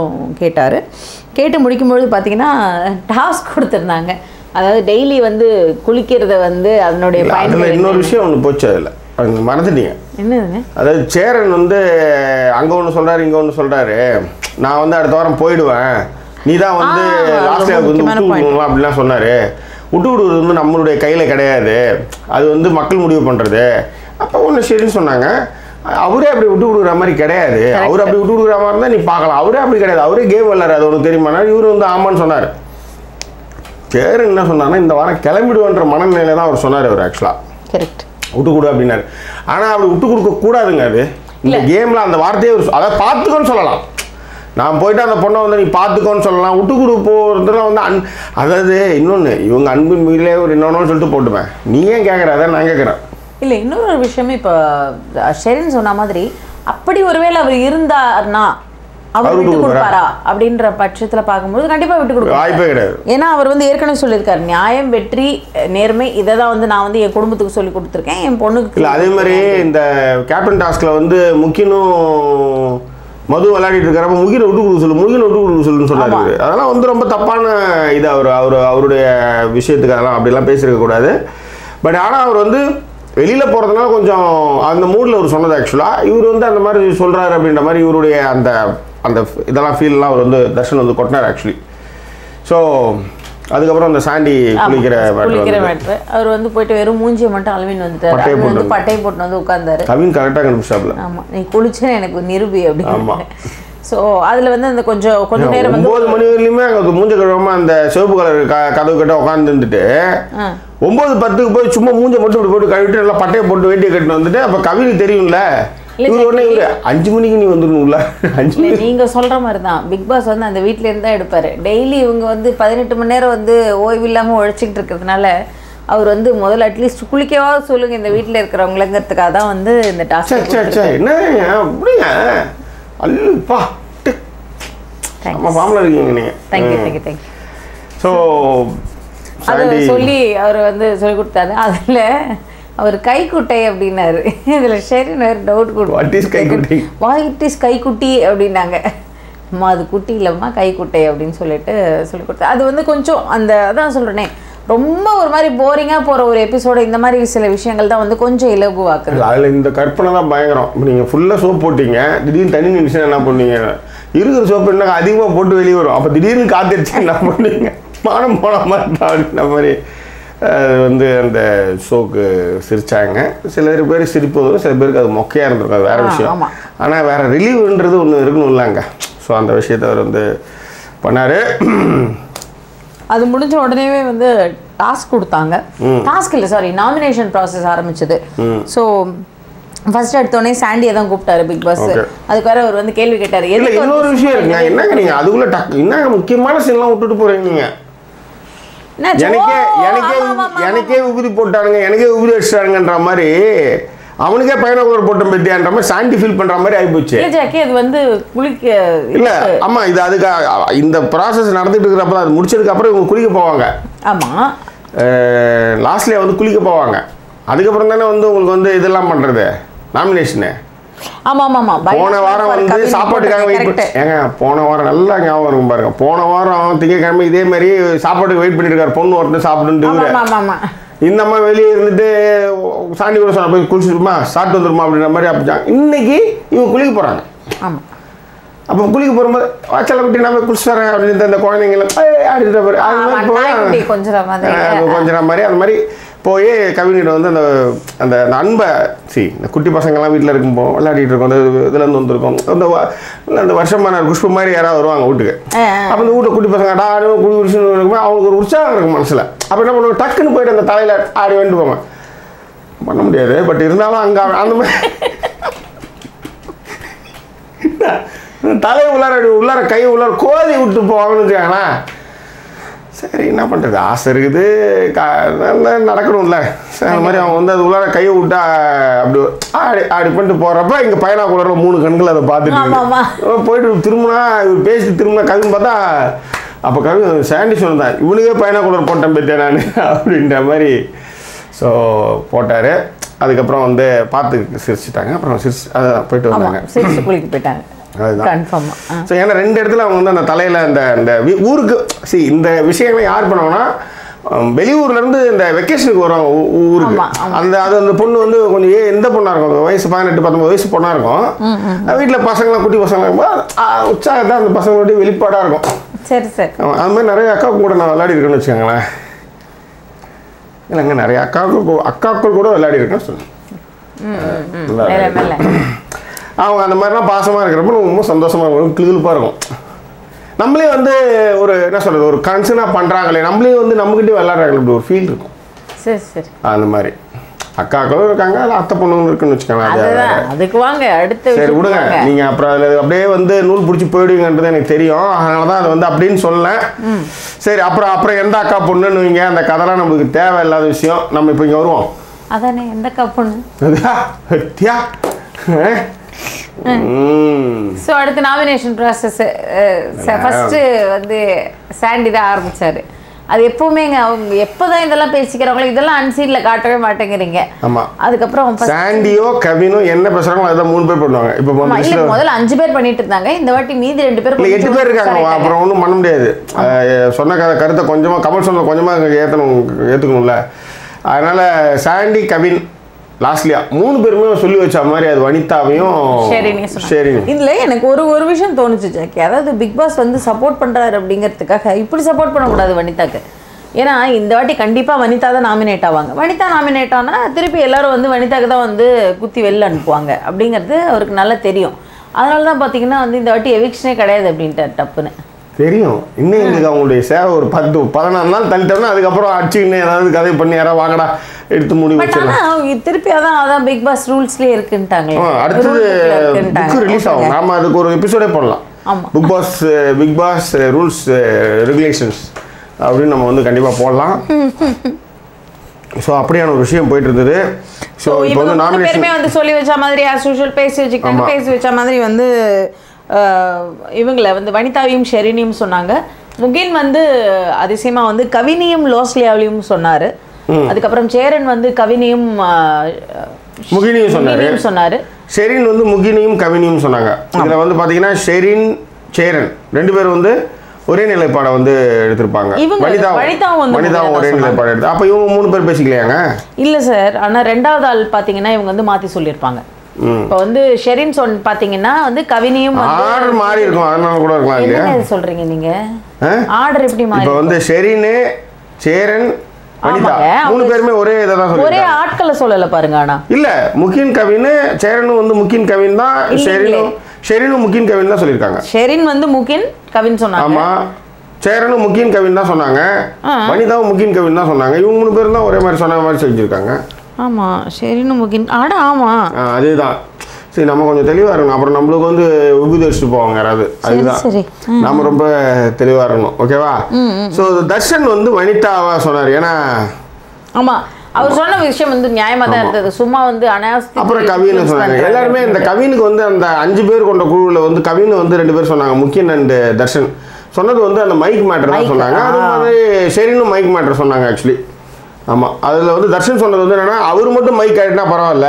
கேட்டார். கேட்டு முடிக்கும்போது பாத்தீங்கன்னா டாஸ்க் கொடுத்திருந்தாங்க. அதாவது டெய்லி வந்து குளிக்கிறதை வந்து அதனுடைய பயன் இன்னொரு விஷயம் ஒன்னு போச்சு அதுல. அது மறந்துட்டீங்க. என்னதுங்க? அதாவது சேரன் வந்து அங்க ஒன்னு சொல்றாரு இங்க ஒன்னு சொல்றாரு. நான் வந்து அடுத்த வாரம் போய்டுவேன். நீ தான் வந்து லாஸ்ட் டைம் வந்து விட்டுடுவோம் அப்படிலாம் சொன்னாரு. விட்டு விடுவது வந்து நம்மளுடைய கையில் கிடையாது, அது வந்து மக்கள் முடிவு பண்ணுறது. அப்போ ஒன்று சரின்னு சொன்னாங்க. அவரே அப்படி விட்டு விடுற மாதிரி கிடையாது, அவர் அப்படி விட்டு விடுற மாதிரி இருந்தால் நீ பார்க்கலாம். அவரே அப்படி கிடையாது, அவரே கேம் விளாட்றாரு, அது உனக்கு தெரியுமா? இவர் வந்து ஆமான்னு சொன்னார். சேரன் என்ன சொன்னார்னா, இந்த வாரம் கிளம்பிடுவோன்ற மனநிலையில தான் அவர் சொன்னார். அவர் ஆக்சுவலாக கரெக்ட் விட்டு கொடு அப்படின்னாரு. ஆனால் அப்படி விட்டு கொடுக்கக்கூடாதுங்க. அது இந்த கேமில் அந்த வார்த்தையே ஒரு அதை பார்த்துக்கோன்னு சொல்லலாம். நான் போயிட்டு அந்த பொண்ணை வந்து நீ பார்த்துக்கோன்னு சொல்லலாம். விட்டு கொடு போகிறதுலாம் வந்து அன் அதாவது இன்னொன்று இவங்க அன்பின் மீதிலே ஒரு இன்னொன்னு சொல்லிட்டு போட்டுப்பேன். நீ ஏன் கேட்குற அதை நான் கேட்குறேன். இல்லை இன்னொரு விஷயமே இப்போ ஷெரின் சொன்ன மாதிரி அப்படி ஒருவேளை அவர் இருந்தார்னா அவர் விட்டு கொடுப்பாரா அப்படின்ற பட்சத்தில் பார்க்கும்போது கண்டிப்பாக விட்டு கொடுக்க வாய்ப்பே கிடையாது. ஏன்னா அவர் வந்து ஏற்கனவே சொல்லியிருக்காரு, நியாயம் வெற்றி நேர்மை இதை தான் வந்து நான் வந்து என் குடும்பத்துக்கு சொல்லி கொடுத்துருக்கேன், என் பொண்ணுக்கு இல்லை. அதே மாதிரி இந்த கேப்டன் டாஸ்கில் வந்து முக்கியனும் மது விளையாடிட்டு இருக்கிறப்ப முகில விட்டு கொடுக்க சொல்லு முகில விட்டு கொடுக்க சொல்லுன்னு சொன்னாரு. அதெல்லாம் வந்து ரொம்ப தப்பான இது. அவர் அவர் அவருடைய விஷயத்துக்கு அதெல்லாம் அப்படிலாம் பேசியிருக்க கூடாது. பட் ஆனால் அவர் வந்து வெளியில் போகிறதுனால கொஞ்சம் அந்த மூடில் அவர் சொன்னது. ஆக்சுவலாக இவர் வந்து அந்த மாதிரி சொல்கிறாரு அப்படின்ற மாதிரி இவருடைய அந்த அந்த இதெல்லாம் ஃபீல்லாம் அவர் வந்து தர்ஷன் வந்து கொட்டினார் ஆக்சுவலி. ஸோ அதுக்கப்புறம் அந்த சாண்டி குளிக்கிற மேட்ரு அவர் வந்து போயிட்டு வெறும் மூஞ்சியை மட்டும் அல்வின் வந்துட்டாரு, வந்து பட்டை போட்டு வந்து உட்கார்ந்தாரு. கவின் கரெக்டாக கண்டுபிடிச்சாப்ல. ஆமாம், நீ குளிச்சேன்னு எனக்கு நிரூபி அப்படின்னு. ஸோ அதில் வந்து அந்த கொஞ்சம் கொஞ்சம் நேரம் ஒம்பது மணி வரையிலுமே அங்கே மூஞ்ச கழுவாமல் அந்த சிவப்பு கலர் க கதவு கிட்ட உட்காந்துட்டு ஒம்பது பத்துக்கு போய் சும்மா மூஞ்சை மட்டும் இப்படி போட்டு கழுவிட்டு நல்லா பட்டையை போட்டு வேட்டியை கட்டினு வந்துட்டு. அப்போ கவினுக்கு தெரியும்ல அஞ்சு மணிக்கு நீ வந்துடணும்ல. நீங்க சொல்ற மாதிரி தான் பிக் பாஸ் வந்து அந்த வீட்ல இருந்து தான் எடுப்பாரு. டெய்லி இவங்க வந்து பதினெட்டு மணி நேரம் வந்து ஓய்வு இல்லாம உழைச்சிக்கிட்டு இருக்கிறதுனால அவர் வந்து முதல்ல அட்லீஸ்ட் குளிக்கவா சொல்லுங்க இந்த வீட்டில் இருக்கிறவங்களுங்கிறதுக்காக தான் வந்து இந்த டாஸ்க். என்ன அப்படியா அல்லப்பா பாம்பல இருக்கீங்க நீங்க. Thank you thank you thank you. ஸோ அது சொல்லி அவர் வந்து சொல்லி கொடுத்தாரு. அதுல அவர் கைக்குட்டை அப்படின்னாரு. இதுல ஷெரின் வேறு டவுட் கொடுக்கும், வாட் இஸ் கைக்குட்டை வாட் இஸ் கைக்குட்டி அப்படின்னாங்க. அம்மா அது குட்டி இல்லைம்மா கைக்குட்டை அப்படின்னு சொல்லிட்டு சொல்லி கொடுத்தா. அது வந்து கொஞ்சம் அந்த அதான் சொல்கிறேனே ரொம்ப ஒரு மாதிரி போரிங்காக போகிற ஒரு எபிசோடு. இந்த மாதிரி சில விஷயங்கள் தான் வந்து கொஞ்சம் இலகுவாக்குது. அதில் இந்த கற்பனை தான் பயங்கரம். நீங்கள் ஃபுல்லாக சோப் போட்டீங்க, திடீர்னு தண்ணி நிமிஷம் என்ன பண்ணுவீங்க? இருக்கிற சோப்பு என்ன அதிகமாக போட்டு வெளியே வரும். அப்போ திடீர்னு காத்திருச்சு என்ன பண்ணுவீங்க? மானம் போன மாதிரி அப்படின்ற மாதிரி வந்து அந்த ஷோக்கு சிரித்தாங்க. சில பேர் சிரிப்பதும் சில பேருக்கு அது மொக்கையாக இருந்திருக்கும், வேறு விஷயம். ஆனால் வேறு ரிலீவ்ன்றது ஒன்று இருக்குன்னு இல்லைங்க. ஸோ அந்த விஷயத்தை அவர் வந்து பண்ணார். அது முடிஞ்ச உடனே வந்து டாஸ்க் கொடுத்தாங்க. டாஸ்க் இல்லை சாரி நாமினேஷன் ப்ராசஸ் ஆரம்பிச்சது. ஸோ ஃபர்ஸ்ட் எடுத்தோடனே சாண்டியை தான் கூப்பிட்டாரு பிக் பாஸ். அதுக்கு வேற அவர் வந்து கேள்வி கேட்டார். இன்னொரு விஷயம் இருக்குங்க, என்னங்க நீங்கள் அதுக்குள்ளே டக் என்ன முக்கியமான சீன்லாம் விட்டுட்டு போகிறீங்க நீங்கள்? எனக்கே எனக்கே எனக்கே உபரி போட்டானுங்க, எனக்கே உபரி அடிச்சிட்டானுங்கன்ற மாதிரி அவனுக்கே பையனை ஒரு போட்ட பற்றியான்ற மாதிரி சாண்டி ஃபீல் பண்ணுற மாதிரி ஆகிப்போச்சு. அது வந்து குளிக்க இல்லை. ஆமாம், இது அதுக்காக இந்த ப்ராசஸ் நடந்துட்டு இருக்கிறப்ப அது முடிச்சதுக்கப்புறம் இவங்க குளிக்க போவாங்க. ஆமாம், லாஸ்ட்லேயே வந்து குளிக்க போவாங்க. அதுக்கப்புறம் தானே வந்து உங்களுக்கு வந்து இதெல்லாம் பண்ணுறது நாமினேஷனு. ஆமாம் ஆமாம், போன வாரம் வந்து சாப்பாட்டுக்காக வெயிட் பண்ணி ஏங்க போன வாரம் நல்லா ஞாபகம் இருக்கும் பாருங்க. போன வாரம் திங்கக்கிழமை இதே மாதிரி சாப்பாட்டுக்கு வெயிட் பண்ணிருக்காரு. பொண்ணு ஒருத்தர் சாப்பிடுன்னு இந்தம்மா வெளியே இருந்துட்டு சாண்டி கூட சொன்ன போய் குளிச்சுருமா சாப்பிட்டு வந்துருமா அப்படின்ற மாதிரி அப்படிச்சாங்க. இன்னைக்கு இவங்க குளிக்க போகிறாங்க. ஆமாம், அப்போ குளிக்க போகும்போது வாச்சலை விட்டு நான் போய் குளிச்சு வரேன் அப்படின்ட்டு அந்த குழந்தைங்கள அடுத்த மாதிரி அது மாதிரி போய் கொஞ்சம் கொஞ்சம் மாதிரி அந்த மாதிரி போய் கவிஞர் வந்து அந்த அந்த அன்பை சி இந்த குட்டி பசங்கள்லாம் வீட்டில் இருக்கும்போது விளையாடிட்டு இருக்கோம். அந்த இதுலேருந்து வந்துருக்கோம். அந்த அந்த வருஷமான குஷ்பு மாதிரி யாராவது வருவாங்க வீட்டுக்கு. அப்போ இந்த வீட்டில் குட்டி பசங்க ஆடும் குடி குடிச்சுன்னு இருக்கும்போது அவங்களுக்கு ஒரு உற்சாகம் இருக்கும் மனசில். அப்போ என்ன பண்ணுவோம்? டக்குன்னு போய்ட்டு அந்த தலையில் ஆடி வேண்டுவாங்க. பண்ண முடியாது, பட் இருந்தாலும் அங்கே அந்த மாதிரி தலை உள்ளார உள்ளார கை உள்ளார கோதி விட்டு போவாங்கன்னு வச்சுக்காங்களா? சரி என்ன பண்றது ஆசை இருக்குது நடக்கணும்ல அந்த மாதிரி அவன் வந்து அது உள்ளார கை விட்டா அப்படி ஆடி பண்ணிட்டு போறப்ப இங்க பையனா குளறல மூணு கண்கள் அதை பார்த்துட்டு போயிட்டு திரும்பினா இவர் பேசி திரும்பினா கவின்னு பார்த்தா அப்போ கவின் சாண்டி சொன்னதான் இவனுக்கே பையனா குளர் போட்டேன் பார்த்தேன் நான் அப்படின்ற மாதிரி ஸோ போட்டார் அதுக்கப்புறம் வந்து பார்த்து சிரிச்சுட்டாங்க அப்புறம் சிரிச்சு அதான் போயிட்டு வந்தாங்க சிரிச்சு குளிக்க போயிட்டாங்க அதுதான் ஸோ ஏன்னா ரெண்டு இடத்துல அவங்க வந்து அந்த தலையில் அந்த இந்த ஊருக்கு சி இந்த விஷயங்களை யார் பண்ணுவாங்கன்னா வெளியூர்லேருந்து இந்த வெக்கேஷனுக்கு வரும் ஊருக்கு அந்த அது அந்த பொண்ணு வந்து கொஞ்சம் ஏ எந்த பொண்ணாக இருக்கும் வயசு பதினெட்டு பத்தொம்பது வயசு பொண்ணாக இருக்கும் வீட்டில் பசங்களாம் குட்டி பசங்களாக இருக்கும்போது உற்சாகத்தான் அந்த பசங்களோட வெளிப்பாடாக இருக்கும் சரி சரி அது மாதிரி நிறைய அக்காவுக்கு கூட நான் விளையாடி இருக்கேன்னு வச்சுக்கோங்களேன் இல்லைங்க நிறைய அக்காவுக்கு அக்காவுக்கு கூட விளையாடி இருக்கேன்னு சொல்லுங்கள் அவங்க அந்த மாதிரிலாம் பாசமாக இருக்கிறப்ப ரொம்ப சந்தோஷமாக இருக்கும் கிளிகிழ்ப்பாக இருக்கும் நம்மளே வந்து ஒரு என்ன சொல்கிறது ஒரு கன்சர்னாக பண்ணுறாங்களே நம்மளே வந்து நம்மக்கிட்டே விளாட்றாங்களே இப்படி ஒரு ஃபீல் இருக்கும் சரி சரி அந்த மாதிரி அக்காக்களும் இருக்காங்க அதில் அத்தை பொண்ணுங்களும் இருக்குன்னு வச்சுக்கோங்களேன் அதுக்கு வாங்க அடுத்து சரி விடுங்க நீங்கள் அப்புறம் அதில் அப்படியே வந்து நூல் பிடிச்சி போயிடுவீங்கன்றது எனக்கு தெரியும் அதனால தான் அது வந்து அப்படின்னு சொல்லலேன் சரி அப்புறம் அப்புறம் எந்த அக்கா பொண்ணுன்னு வைங்க அந்த கதைலாம் நம்மளுக்கு தேவை இல்லாத விஷயம் நம்ம இப்போ இங்கே வருவோம் அதானே எந்த அக்கா பொண்ணு சோ அடுத்து நாமினேஷன் process ஃபர்ஸ்ட் வந்து சாண்டி தான் ஆரம்பிச்சாரு அது எப்பவுமே எப்பதான் இதெல்லாம் பேசிக்கிறாங்களோ இதெல்லாம் அன்சீன்ல காட்டவே மாட்டேங்கிறீங்க ஆமா அதுக்கு அப்புறம் சாண்டியோ கவினோ என்ன பேசுறாங்களோ அத மூணு பேர் பண்ணுவாங்க இப்போ முதல்ல அஞ்சு பேர் பண்ணிட்டு இருந்தாங்க இந்த வாட்டி மீதி ரெண்டு பேர் இல்ல எட்டு பேர் இருக்காங்க அப்புறம் ஒண்ணும் பண்ண முடியாது சொன்ன கருத்து கொஞ்சமா கமல் சொன்ன கொஞ்சமா ஏத்தணும் ஏத்துக்கணும்ல அதனால சாண்டி கவின் லாஸ்ட்லியா மூணு பேருமே சொல்லி வச்ச மாதிரி அது வனிதாவையும் ஷெரின் இதுல எனக்கு ஒரு ஒரு விஷயம் தோணுச்சு ஜாக்கி அதாவது பிக் பாஸ் வந்து சப்போர்ட் பண்றாரு அப்படிங்கிறதுக்காக இப்படி சப்போர்ட் பண்ணக்கூடாது வனிதாக்கு ஏன்னா இந்த வாட்டி கண்டிப்பா வனிதா தான் நாமினேட் ஆவாங்க வனிதா நாமினேட் ஆனா திருப்பி எல்லாரும் வந்து வனிதாக்கு தான் வந்து குத்தி வெளில அனுப்புவாங்க அப்படிங்கிறது அவருக்கு நல்லா தெரியும் அதனாலதான் பாத்தீங்கன்னா வந்து இந்த வாட்டி எவிக்ஷனே கிடையாது அப்படின்ட்டு டப்புன்னு தெரியும் இன்னும் எங்களுக்கு அவங்களுடைய சேவை ஒரு பத்து பதினாறு நாள் தள்ளிட்டோம்னா அதுக்கப்புறம் அடிச்சுக்கின்னு ஏதாவது கதை பண்ணி யாராவது வாங்கடா எடுத்து மூடி வச்சிடலாம் திருப்பி அதான் அதான் பிக் பாஸ் ரூல்ஸ்லேயே இருக்குன்ட்டாங்க அடுத்தது புக்கு ரிலீஸ் ஆகும் நாம அதுக்கு ஒரு எபிசோடே போடலாம் பிக் பாஸ் பிக் பாஸ் ரூல்ஸ் ரெகுலேஷன்ஸ் அப்படின்னு நம்ம வந்து கண்டிப்பாக போடலாம் ஸோ அப்படியான ஒரு விஷயம் போயிட்டு இருந்தது ஸோ இப்போ வந்து நாமினேஷன் வந்து சொல்லி வச்ச மாதிரி ஆஸ் யூஷுவல் பேசி வச்சுக்கிட்டாங்க பேசி வச்ச மாதிரி வந்து இவங்களை வந்து வனிதாவையும் ஷெரினியும் சொன்னாங்க முகின் வந்து அதிசயமாக வந்து கவினியும் லோஸ்லியாவிலையும் சொன்னார் அதுக்கப்புறம் சேரன் வந்து கவினியும் முகினியும் சொன்னார் சொன்னார் ஷெரின் வந்து முகினியும் கவினியும் சொன்னாங்க இதில் வந்து பார்த்தீங்கன்னா ஷெரின் சேரன் ரெண்டு பேரும் வந்து ஒரே நிலைப்பாடை வந்து எடுத்திருப்பாங்க வனிதா வனிதாவும் ஒரே நிலைப்பாடை எடுத்து அப்போ இவங்க மூணு பேர் பேசிக்கலையாங்க இல்லை சார் ஆனால் ரெண்டாவது ஆள் பார்த்தீங்கன்னா இவங்க வந்து மாற்றி சொல்லியிருப்பாங்க இப்போ வந்து ஷெரின் சொன் பாத்தீங்கன்னா வந்து கவினியும் ஆர்டர் மாறி இருக்கும் அதனால கூட இருக்கலாம் இல்ல என்ன சொல்றீங்க நீங்க ஆர்டர் எப்படி மாறி இப்போ வந்து ஷெரின் சேரன் வனிதா மூணு பேருமே ஒரே இத தான் சொல்றாங்க ஒரே ஆட்களை சொல்லல பாருங்க ஆனா இல்ல முகின் கவின் சேரனும் வந்து முகின் கவின் தான் ஷெரினும் ஷெரினும் முகின் கவின் தான் சொல்லிருக்காங்க ஷெரின் வந்து முகின் கவின் சொன்னாங்க ஆமா சேரனும் முகின் கவின் தான் சொன்னாங்க வனிதாவும் முகின் கவின் தான் சொன்னாங்க இவங்க மூணு பேரும் தான் ஒரே மாதிரி சொன்ன மாதிரி செஞ்சிருக்காங்க ஆமா ஷெரின் முகின் ஆட ஆமா அதுதான் சரி நம்ம கொஞ்சம் தெளிவாக இருக்கணும் அப்புறம் நம்மளுக்கு வந்து உபுதி வச்சுட்டு போவாங்க யாராவது அதுதான் நம்ம ரொம்ப தெளிவாக இருக்கணும் ஓகேவா ஸோ தர்ஷன் வந்து வனிதாவா சொன்னார் ஏன்னா ஆமாம் அவர் சொன்ன விஷயம் வந்து நியாயமாக தான் இருந்தது சும்மா வந்து அனாவசியம் அப்புறம் கவின்னு சொன்னாங்க எல்லாருமே இந்த கவினுக்கு வந்து அந்த அஞ்சு பேர் கொண்ட குழுவில் வந்து கவின்னு வந்து ரெண்டு பேர் சொன்னாங்க முக்கியன் அண்டு தர்ஷன் சொன்னது வந்து அந்த மைக் மேட்டர் தான் சொன்னாங்க அது மாதிரி ஷெரினும் மைக் மேட்டர் சொன்னாங்க ஆக்சுவலி ஆமாம் அதில் வந்து தர்ஷன் சொன்னது வந்து என்னென்னா அவர் மட்டும் மைக் ஆகிட்டுனா பரவாயில்ல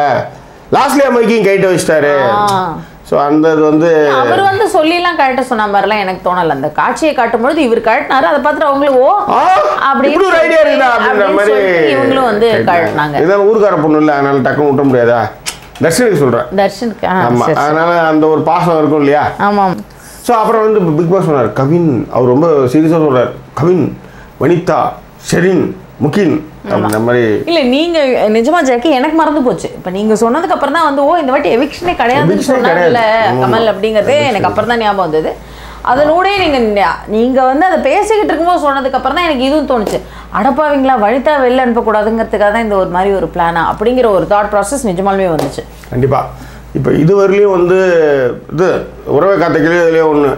லாஸ்ட்லேயே மைக்கையும் கைட்டு வச்சுட்டாரு ஸோ அந்த இது வந்து அவர் வந்து சொல்லிலாம் கரெக்டாக சொன்ன மாதிரிலாம் எனக்கு தோணலை அந்த காட்சியை காட்டும்பொழுது இவர் கழட்டினாரு அதை பார்த்துட்டு அவங்களும் ஓ அப்படின்னு ஒரு ஐடியா இருக்குதா அப்படின்ற மாதிரி இவங்களும் வந்து கழட்டினாங்க இதெல்லாம் ஊருக்கார பொண்ணு இல்லை அதனால டக்குன்னு விட்ட முடியாதா தர்ஷனுக்கு சொல்கிறேன் தர்ஷனுக்கு ஆமாம் அதனால அந்த ஒரு பாசம் இருக்கும் இல்லையா ஆமாம் ஸோ அப்புறம் வந்து பிக் பாஸ் சொன்னார் கவின் அவர் ரொம்ப சீரியஸாக சொல்கிறார் கவின் வனிதா ஷெரின் முகின் அந்த மாதிரி இல்ல நீங்க நிஜமா ஜாக்கி எனக்கு மறந்து போச்சு இப்ப நீங்க சொன்னதுக்கு அப்புறம் தான் வந்து ஓ இந்த வாட்டி எவிக்ஷனே கிடையாதுன்னு சொன்னாங்கல்ல கமல் அப்படிங்கறதே எனக்கு அப்புறம் தான் ஞாபகம் வந்தது அதனோட நீங்க நீங்க வந்து அதை பேசிக்கிட்டு இருக்கும்போது சொன்னதுக்கு அப்புறம் தான் எனக்கு இதுவும் தோணுச்சு அடப்பாவீங்களா வனிதா வெளில அனுப்பக்கூடாதுங்கிறதுக்காக தான் இந்த ஒரு மாதிரி ஒரு பிளானா அப்படிங்கிற ஒரு தாட் ப்ராசஸ் நிஜமாலுமே வந்துச்சு கண்டிப்பா இப்போ இதுவரையிலும் வந்து இது உறவை காத்தக்கிலே அதுலேயே ஒன்று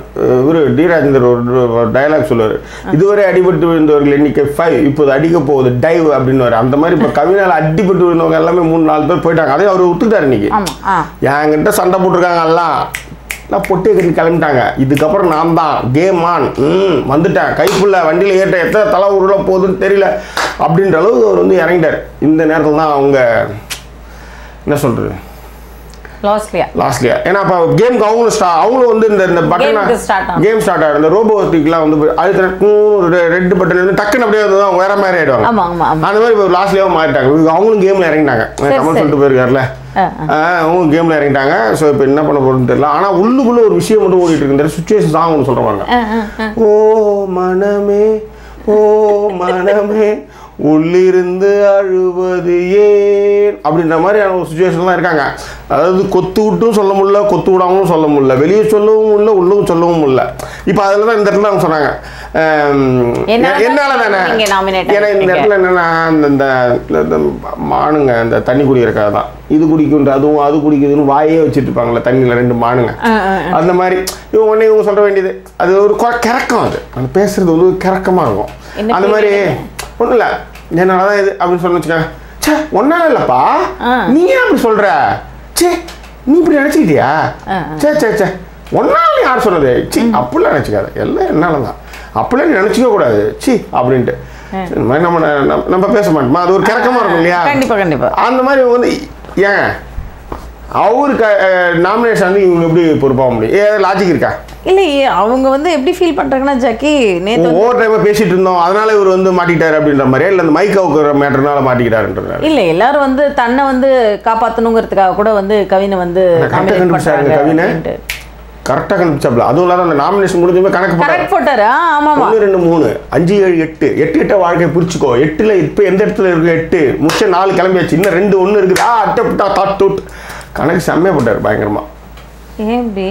இவர் டீராஜேந்தர் ஒரு டயலாக் சொல்லுவார், இதுவரை அடிபட்டு விழுந்தவர்கள் எண்ணிக்கை ஃபைவ் இப்போது அடிக்க போகுது டைவ் அப்படின்னு வர. அந்த மாதிரி இப்போ கவினால் அடிபட்டு விழுந்தவங்க எல்லாமே மூணு நாலு பேர் போயிட்டாங்க. அதே அவர் ஒத்துக்கிட்டார் இன்னைக்கு, என்கிட்ட சண்டை போட்டிருக்காங்க எல்லாம் எல்லாம் பொட்டியை கட்டி கிளம்பிட்டாங்க, இதுக்கப்புறம் நான் தான் கேம் ஆன் ம் வந்துட்டேன் கைக்குள்ளே வண்டியில் ஏற்ற எத்தனை தலை உருளை போகுதுன்னு தெரியல அப்படின்ற அளவுக்கு அவர் வந்து இறங்கிட்டார். இந்த நேரத்தில் தான் அவங்க என்ன சொல்கிறது லாஸ்ட்லியா லாஸ்ட்லியா ஏன்னா அப்போ கேமுக்கு அவங்களும் ஸ்டா அவங்களும் வந்து இந்த இந்த பட்டனை கேம் ஸ்டார்ட் ஆகிடும். இந்த ரோபோட்டிக்லாம் வந்து அடுத்த ரெண்டு பட்டன் இருந்து டக்குன்னு அப்படியே வந்து அவங்க வேறு மாதிரி ஆகிடுவாங்க. அந்த மாதிரி இப்போ லாஸ்ட்லியாகவும் மாறிட்டாங்க. அவங்களும் கேமில் இறங்கினாங்க, கமல் சொல்லிட்டு போயிருக்காருல அவங்க கேமில் இறங்கிட்டாங்க. ஸோ இப்போ என்ன பண்ண போகிறதுன்னு தெரியல. ஆனால் உள்ளுக்குள்ளே ஒரு விஷயம் மட்டும் ஓடிட்டு இருக்கு, சுச்சுவேஷன் சாங் ஒன்று சொல்கிறாங்க. ஓ மனமே ஓ மனமே உள்ளிருந்து அழுவது ஏன் அப்படின்ற மாதிரியான ஒரு சுச்சுவேஷன்லாம் இருக்காங்க. அதாவது கொத்து விட்டும் சொல்ல முடியல, கொத்து விடாமலும் சொல்ல முடியல, வெளியே சொல்லவும் இல்லை, உள்ளவும் சொல்லவும் முடியல. இப்போ அதில் தான் இந்த இடத்துல அவங்க சொன்னாங்க என்னால் தானே. ஏன்னா இந்த இடத்துல என்னென்னா இந்த மானுங்க இந்த தண்ணி குடிக்கிறக்காக தான் இது குடிக்குன்ற அதுவும் அது குடிக்குதுன்னு வாயே வச்சுட்டு இருப்பாங்களே தண்ணியில் ரெண்டு மானுங்க. அந்த மாதிரி இவங்க உடனே இவங்க சொல்ல வேண்டியது அது ஒரு கிறக்கம், அது அந்த பேசுகிறது வந்து கிறக்கமாக இருக்கும். அந்த மாதிரி ஒன்றும் இல்லை என்னால் தான் இது அப்படின்னு சொல்லி வச்சுக்கோங்க. சே ஒன்றால் இல்லைப்பா நீ ஏன் அப்படி சொல்கிற, சே நீ இப்படி நினச்சிக்கிட்டியா, சே சே சே ஒன்றால் யார் சொன்னது, சி அப்படிலாம் நினச்சிக்காத எல்லாம் என்னால் தான் அப்படிலாம் நினச்சிக்க கூடாது சி அப்படின்ட்டு இந்த மாதிரி நம்ம நம்ம பேச மாட்டோமா, அது ஒரு கிறக்கமாக இருக்கும் இல்லையா. கண்டிப்பாக கண்டிப்பாக அந்த மாதிரி வந்து ஏன் அவரு நாமினேஷன் வந்து இவங்க எப்படி பொறுப்பாக முடியும், ஏதாவது லாஜிக் இருக்கா இல்லையே. அவங்க வந்து எப்படி ஃபீல் பண்ணுறாங்கன்னா ஜாக்கி நேற்று ஓவர் டைமாக பேசிகிட்டு இருந்தோம் அதனால் இவர் வந்து மாட்டிக்கிட்டார் அப்படின்ற மாதிரியா, இல்லை அந்த மைக் அவுக்கிற மேட்டர்னால மாட்டிக்கிட்டாருன்ற இல்லை எல்லாரும் வந்து தன்னை வந்து காப்பாற்றணுங்கிறதுக்காக கூட வந்து கவினை வந்து கரெக்டாக கண்டுபிடிச்சாங்க. கவினை கரெக்டாக கண்டுபிடிச்சாப்ல, அதுவும் இல்லாத அந்த நாமினேஷன் முடிஞ்சுமே கணக்கு கரெக்ட் போட்டார். ஆமாம் ஒன்று ரெண்டு மூணு அஞ்சு ஏழு எட்டு எட்டு எட்ட வாழ்க்கையை பிடிச்சிக்கோ. எட்டில் இப்போ எந்த இடத்துல இருக்குது, எட்டு முடிச்ச நாலு கிளம்பியாச்சு, இன்னும் ரெண்டு ஒன்று இருக்குது. ஆ அட்டப்பட்டா தாட் டூட் கணக்கு செம்மையாக போட்டார் பயங்கரமாக. ஏபி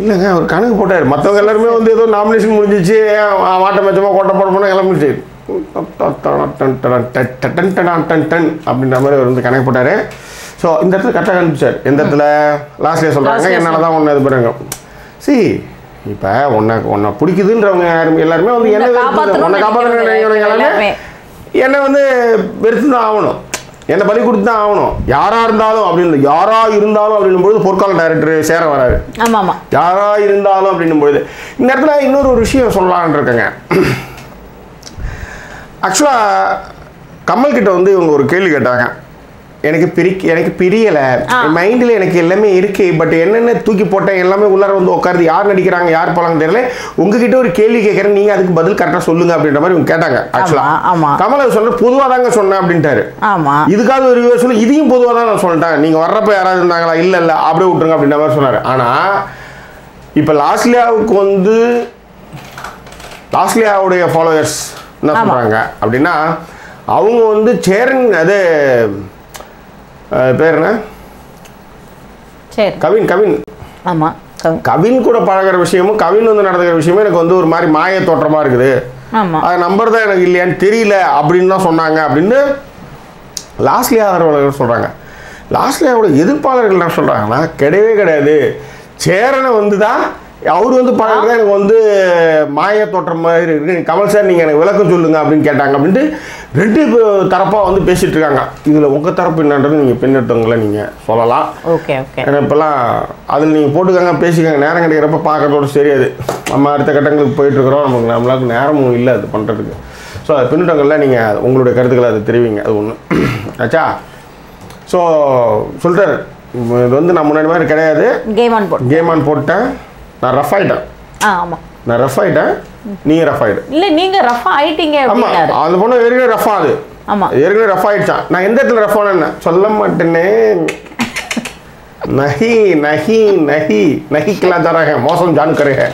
இல்லைங்க அவர் கணக்கு போட்டார். மற்றவங்க எல்லாருமே வந்து ஏதோ நாமினேஷன் முடிஞ்சிச்சு மாட்ட மேட்சமாக கோட்டை போட போனால் கிளம்பிடுச்சு அப்படின்ற மாதிரி அவர் வந்து கணக்கு போட்டார். ஸோ இந்த இடத்துல கரெக்டாக கண்டுபிடிச்சார். எந்த இடத்துல லாஸ்ட்லேயே சொல்கிறாங்க என்னால் தான் ஒன்று இது பண்ணுறாங்க. சி இப்போ ஒன்றை ஒன்றை பிடிக்குதுன்றவங்க யாரும் எல்லாருமே வந்து என்ன ஒன்றை காப்பாற்றுறவங்க எல்லாருமே என்னை வந்து வெறுத்து தான் ஆகணும், என்னை பலி கொடுத்து தான் ஆகணும் யாராக இருந்தாலும் அப்படின்னு. யாராக இருந்தாலும் அப்படின்னும்பொழுது பொற்கால டைரக்டர் சேர வராது. ஆமாம் யாராக இருந்தாலும் அப்படின்னும்பொழுது இந்த இடத்துல இன்னொரு ஒரு விஷயம் சொல்லலான்னு இருக்கேங்க. ஆக்சுவலாக கமல்கிட்ட வந்து இவங்க ஒரு கேள்வி கேட்டாங்க, எனக்கு பிரி எனக்கு பிரியலை மைண்டில் எனக்கு எல்லாமே இருக்குது பட் என்னென்ன தூக்கி போட்டேன் எல்லாமே உள்ளார வந்து உட்காருது, யார் நடிக்கிறாங்க யார் போகலாங்க தெரியல, உங்ககிட்ட ஒரு கேள்வி கேட்குறேன் நீங்கள் அதுக்கு பதில் கரெக்டாக சொல்லுங்கள் அப்படின்ற மாதிரி இவங்க கேட்டாங்க. ஆக்சுவலாக கமல் அவர் சொல்கிற பொதுவாக தாங்க சொன்னேன் அப்படின்ட்டாரு. ஆமாம் இதுக்காக ஒரு வியூவர் சொல்லி இதையும் பொதுவாக தான் நான் சொல்லிட்டேன், நீங்கள் வர்றப்போ யாராவது இருந்தாங்களா இல்லை இல்லை அப்படியே விட்டுருங்க அப்படின்ற மாதிரி சொன்னார். ஆனால் இப்போ லாஸ்ட்லியாவுக்கு வந்து லாஸ்ட்லியாவுடைய ஃபாலோவர்ஸ் என்ன சொல்கிறாங்க அப்படின்னா அவங்க வந்து சேரன் அது பேர் என்ன சரி கவின் கவின் ஆமாம் கவின் கூட பழகிற விஷயமும் கவின் வந்து நடந்துக்கிற விஷயமும் எனக்கு வந்து ஒரு மாதிரி மாய தோற்றமாக இருக்குது, அது நம்பர் தான் எனக்கு இல்லையான்னு தெரியல அப்படின்னு தான் சொன்னாங்க அப்படின்னு லாஸ்ட்லியாக சொல்கிறாங்க. லாஸ்ட்லியாவோட எதிர்ப்பாளர்கள் என்ன சொல்கிறாங்கன்னா கிடையவே கிடையாது, சேரனை வந்து தான் அவர் வந்து பழகிறதா எனக்கு வந்து மாய தோற்றம் மாதிரி இருக்குது, கமல் சார் நீங்கள் எனக்கு விளக்கம் சொல்லுங்கள் அப்படின்னு கேட்டாங்க அப்படின்ட்டு ரெண்டு தரப்பாக வந்து பேசிகிட்டு இருக்காங்க. இதில் உங்கள் தரப்பு என்னன்றது நீங்கள் பின்னெடுத்தவங்கள நீங்கள் சொல்லலாம். ஓகே ஓகே ஏன்னா இப்போலாம் அதில் நீங்கள் போட்டுக்காங்க பேசிக்காங்க, நேரம் கிடைக்கிறப்ப பார்க்குறதோட சரியாது, நம்ம அடுத்த கட்டங்களுக்கு போயிட்டுருக்குறோம், நமக்கு நம்மளாக்கு நேரமும் இல்லை அது பண்ணுறதுக்கு. ஸோ அது பின்னெடுத்தவங்களில் நீங்கள் உங்களுடைய கருத்துக்களை அதை தெரிவிங்க, அது ஒன்று ஆச்சா. ஸோ சொல்லிட்டார் இது வந்து நான் முன்னாடி மாதிரி கிடையாது, கேம் ஆன் போட்டேன் கேம் ஆன் போட்டேன் நான் ரஃப் ஆகிட்டேன். ஆமாம் நான் ரஃப் ஆகிட்டேன் நீங்கள் ரஃப் ஆகிடு இல்லை நீங்கள் ரஃப் ஆகிட்டீங்க. ஆமாம் அது பொண்ணு ஏற்கனவே ரஃப் ஆகுது. ஆமாம் ஏற்கனவே ரஃப் ஆகிடுச்சான். நான் எந்த இடத்துல ரஃப் ஆனேன்னு சொல்ல மாட்டேன்னே, நஹி நஹி நஹி நஹிக்கலா தராங்க மோசம் ஜான் கருங்க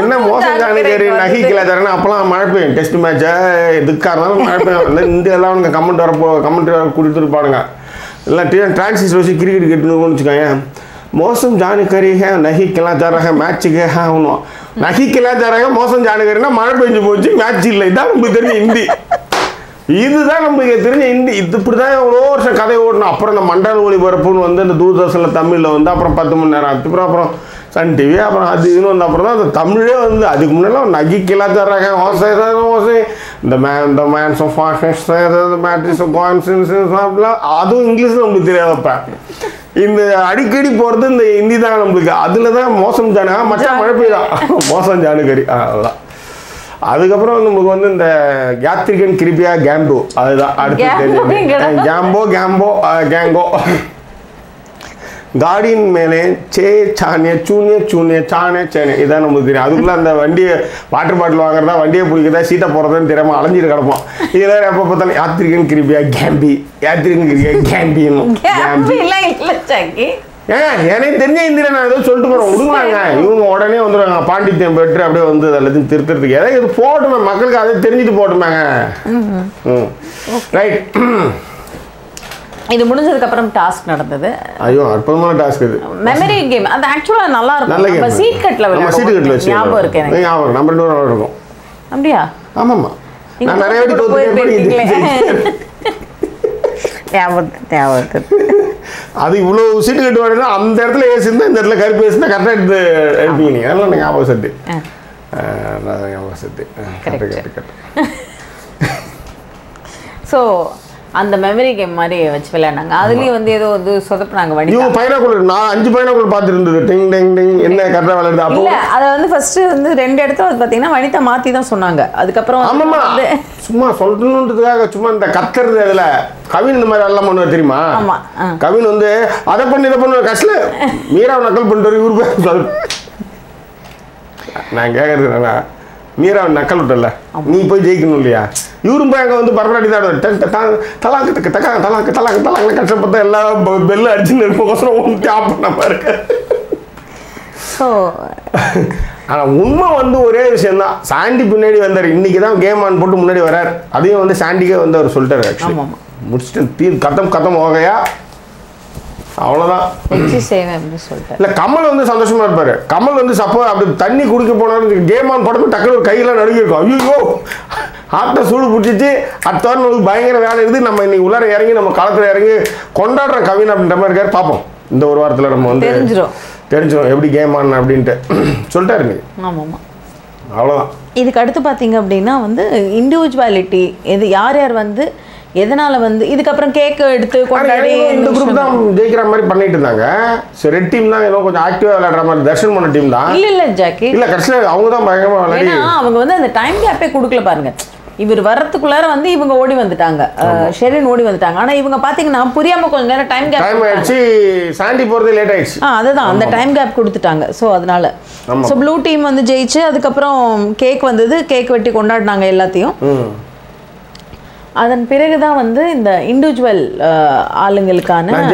என்ன மோசம் ஜானு கரு நஹிக்கலா தரேன்னா அப்போலாம் மழை பெய்யும் டெஸ்ட் மேட்சை எதுக்காக இருந்தாலும் மழை பெய்யும். இந்த எல்லாம் உனக்கு கமெண்ட் வரப்போ கமெண்ட் கொடுத்துருப்பானுங்க எல்லாம் டிரான்சிஸ் வச்சு கிரிக்கெட் கேட்டுன்னு வச்சுக்கோங்க. மோசம் ஜானுக்கரிக நகிக்கெல்லாம் தராக மேட்சுக்கு ஆகணும், நகிக்கெல்லாம் தராக மோசம் ஜானுக்கரினா மழை பெஞ்சு போச்சு மேட்ச் இல்லை, இதான் உங்களுக்கு தெரிஞ்ச ஹிந்தி இதுதான் நமக்கு தெரிஞ்ச இந்த இப்படி தான் ஒரு வருஷம் கதை ஓடணும். அப்புறம் இந்த மண்டல ஒளிபரப்புன்னு வந்து இந்த தூர்தர்ஷனில் தமிழில் வந்து அப்புறம் பத்து மணி நேரம் அப்புறம் அப்புறம் சன் டிவி அப்புறம் அது இதுன்னு வந்து அப்புறம் தான் அந்த தமிழே வந்து அதுக்கு முன்னெல்லாம் நகிக்கெல்லாம் தர்றாங்க. ஓசை ஓசை இந்த மே இந்த man's of fashions matters of concerns அப்படிலாம் அதுவும் இங்கிலீஷில் நம்மளுக்கு தெரியாதப்பா. இந்த அடிக்கடி போகிறது இந்த ஹிந்தி தான் நம்மளுக்கு. அதில் தான் மோசம் ஜானு மச்சான் மழை பெய்தான் மோசம் ஜானுக்கறி. அதெல்லாம் அதுக்கப்புறம் நமக்கு வந்து இந்த யாத்ரிகன் கிரிபியா கேம்போ அதுதான் அடுத்து கேம்போ கேம்போ கேங்கோ கார்டின் மேலே சே சானிய சூனிய சூனிய சானே சேனே இதான் நமக்கு தெரியும். அதுக்குள்ளே அந்த வண்டியை வாட்டர் பாட்டில் வாங்குறதா வண்டியை பிடிக்கிறதா சீட்டை போடுறதுன்னு தெரியாமல் அலைஞ்சிட்டு கிடப்போம். இதெல்லாம் எப்போ பார்த்தாலும் யாத்ரிகன் கிரிபியா கேம்பி யாத்ரிகன் கிரிபியா கேம்பி ஏங்க எனக்கு தெரிஞ்ச இந்தியா நான் ஏதோ சொல்லிட்டு போகிறேன் விடுவாங்க இவங்க உடனே வந்துடுவாங்க பாண்டித்யம் பெற்று அப்படியே வந்து எல்லாத்தையும் திருத்துறதுக்கு ஏதாவது இது போட்டுமே மக்களுக்கு அதை தெரிஞ்சுட்டு போட்டுமாங்க. ம் ரைட் இது முடிஞ்சதுக்கு அப்புறம் டாஸ்க் நடந்தது. ஐயோ அற்புதமான டாஸ்க் இது மெமரி கேம். அது ஆக்சுவலா நல்லா இருக்கும். நம்ம சீட் கட்ல நம்ம சீட் கட்ல வச்சு ஞாபகம் இருக்கு எனக்கு ஞாபகம் நம்ம ரெண்டு பேரும் இருக்கும் அப்படியா? ஆமாமா நான் நிறைய வாட்டி தோத்துட்டேன். ஞாபகம் ஞாபகம் அது இவ்வளோ சீட்டு கட்டுவாடினா அந்த இடத்துல ஏசி இருந்தால் இந்த இடத்துல கருப்பு ஏசினா கரெக்டாக எடுத்து எடுப்பீங்க நீங்கள். அதெல்லாம் எனக்கு ஞாபகம் சத்து ஞாபகம் சத்து கரெக்ட் கரெக்ட் கரெக்ட். ஸோ அந்த மெமரி கேம் மாதிரி வச்சு விளையாண்டாங்க. அதுலேயும் வந்து ஏதோ வந்து சொதப்புனாங்க வண்டி. இவங்க பைனாக்குள்ள நான் அஞ்சு பைனாக்குள்ள பார்த்துட்டு இருந்தது டிங் டிங் டிங் என்ன கரெக்டாக விளையாடுது. அப்போ அதை வந்து ஃபஸ்ட்டு வந்து ரெண்டு இடத்துல வந்து பார்த்தீங்கன்னா வனிதா மாற்றி தான் சொன்னாங்க. அதுக்கப்புறம் ஆமாம்மா சும்மா சொல்லணுன்றதுக்காக சும்மா இந்த கத்துறது அதில் கவின் இந்த மாதிரி எல்லாம் பண்ணுவார் தெரியுமா? ஆமாம் கவின் வந்து அதை பண்ணி இதை பண்ணுவார் கஷ்டில் மீரா நக்கல் பண்ணுறவர் இவரு நான் கேட்கறதுனா மீராவை நக்கல் விட்டல நீ போய் ஜெயிக்கணும் இல்லையா? இவரும் போய் அங்கே வந்து பரபராடி தான் தலாக்கு தக்கா தலாக்கு தலாக்கு தலாக்கு கஷ்டப்பட்டு எல்லா பெல்லும் அடிச்சுன்னு இருக்கும் தியாப் பண்ண பாருங்க. ஸோ ஆனால் உண்மை வந்து ஒரே விஷயந்தான். சாண்டி பின்னாடி வந்தார் இன்றைக்கி தான் கேம் ஆன் போட்டு முன்னாடி வரார். அதையும் வந்து சாண்டிக்கே வந்து அவர் சொல்லிட்டார் ஆக்சுவலி முடிச்சுட்டு தீர் கதம் கதம் ஓகையா அவ்வளோதான் சொல்லிட்டு இல்லை. கமல் வந்து சந்தோஷமாக இருப்பார். கமல் வந்து சப்போ அப்படி தண்ணி குடிக்க போனாரு கேம் ஆன் போடும்போது டக்குனு ஒரு கையெல்லாம் நடுங்கிருக்கும். ஐயோ ஆட்டை சூடு பிடிச்சிச்சு அத்தோட நம்மளுக்கு பயங்கர வேலை இருக்குது நம்ம இன்னைக்கு உள்ளார இறங்கி நம்ம காலத்தில் இறங்கி கொண்டாடுற கவின் அப்படின்ற மாதிரி இருக்கார். பார்ப்போம் இந்த ஒரு வாரத்தில் நம்ம வந்து தெரிஞ்சிடும் தெரிஞ்சிடும் எப்படி கேம் ஆன் அப்படின்ட்டு சொல்லிட்டாரு நீ. ஆமாம்மா அவ்வளோதான். இதுக்கு அடுத்து பார்த்தீங்க அப்படின்னா வந்து இண்டிவிஜுவாலிட்டி எது யார் யார் வந்து எதனால வந்து இதுக்கப்புறம் கேக்கு எடுத்து கொண்டாடி இந்த குரூப் தான் ஜெயிக்கிற மாதிரி பண்ணிட்டு இருந்தாங்க. சரி ரெட் டீம் தான் ஏதோ கொஞ்சம் ஆக்டிவாக விளையாடுற மாதிரி தர்ஷன் பண்ண டீம் தான். இல்லை இல்லை ஜாக்கி இல்லை கடைசியா அவங்க தான் பயங்கரமாக விளையாடி அவங்க வந்து அந்த டைம் கேப்பே கொடுக்கல பாருங்க. இவர் வர்றதுக்குள்ளார வந்து இவங்க ஓடி வந்துட்டாங்க ஷெரின் ஓடி வந்துட்டாங்க. ஆனால் இவங்க பார்த்தீங்கன்னா புரியாமல் கொஞ்சம் நேரம் டைம் கேப் டைம் ஆயிடுச்சு சாண்டி போகிறது லேட் ஆயிடுச்சு. ஆ அதுதான் அந்த டைம் கேப் கொடுத்துட்டாங்க. ஸோ அதனால ஸோ ப்ளூ டீம் வந்து ஜெயிச்சு அதுக்கப்புறம் கேக் வந்தது கேக் வெட்டி கொண்டாடினாங்க எல்லாத்தையும். அதன் பிறகுதான் வந்து இந்த இண்டிவிஜுவல் ஆளுங்களுக்கான நான்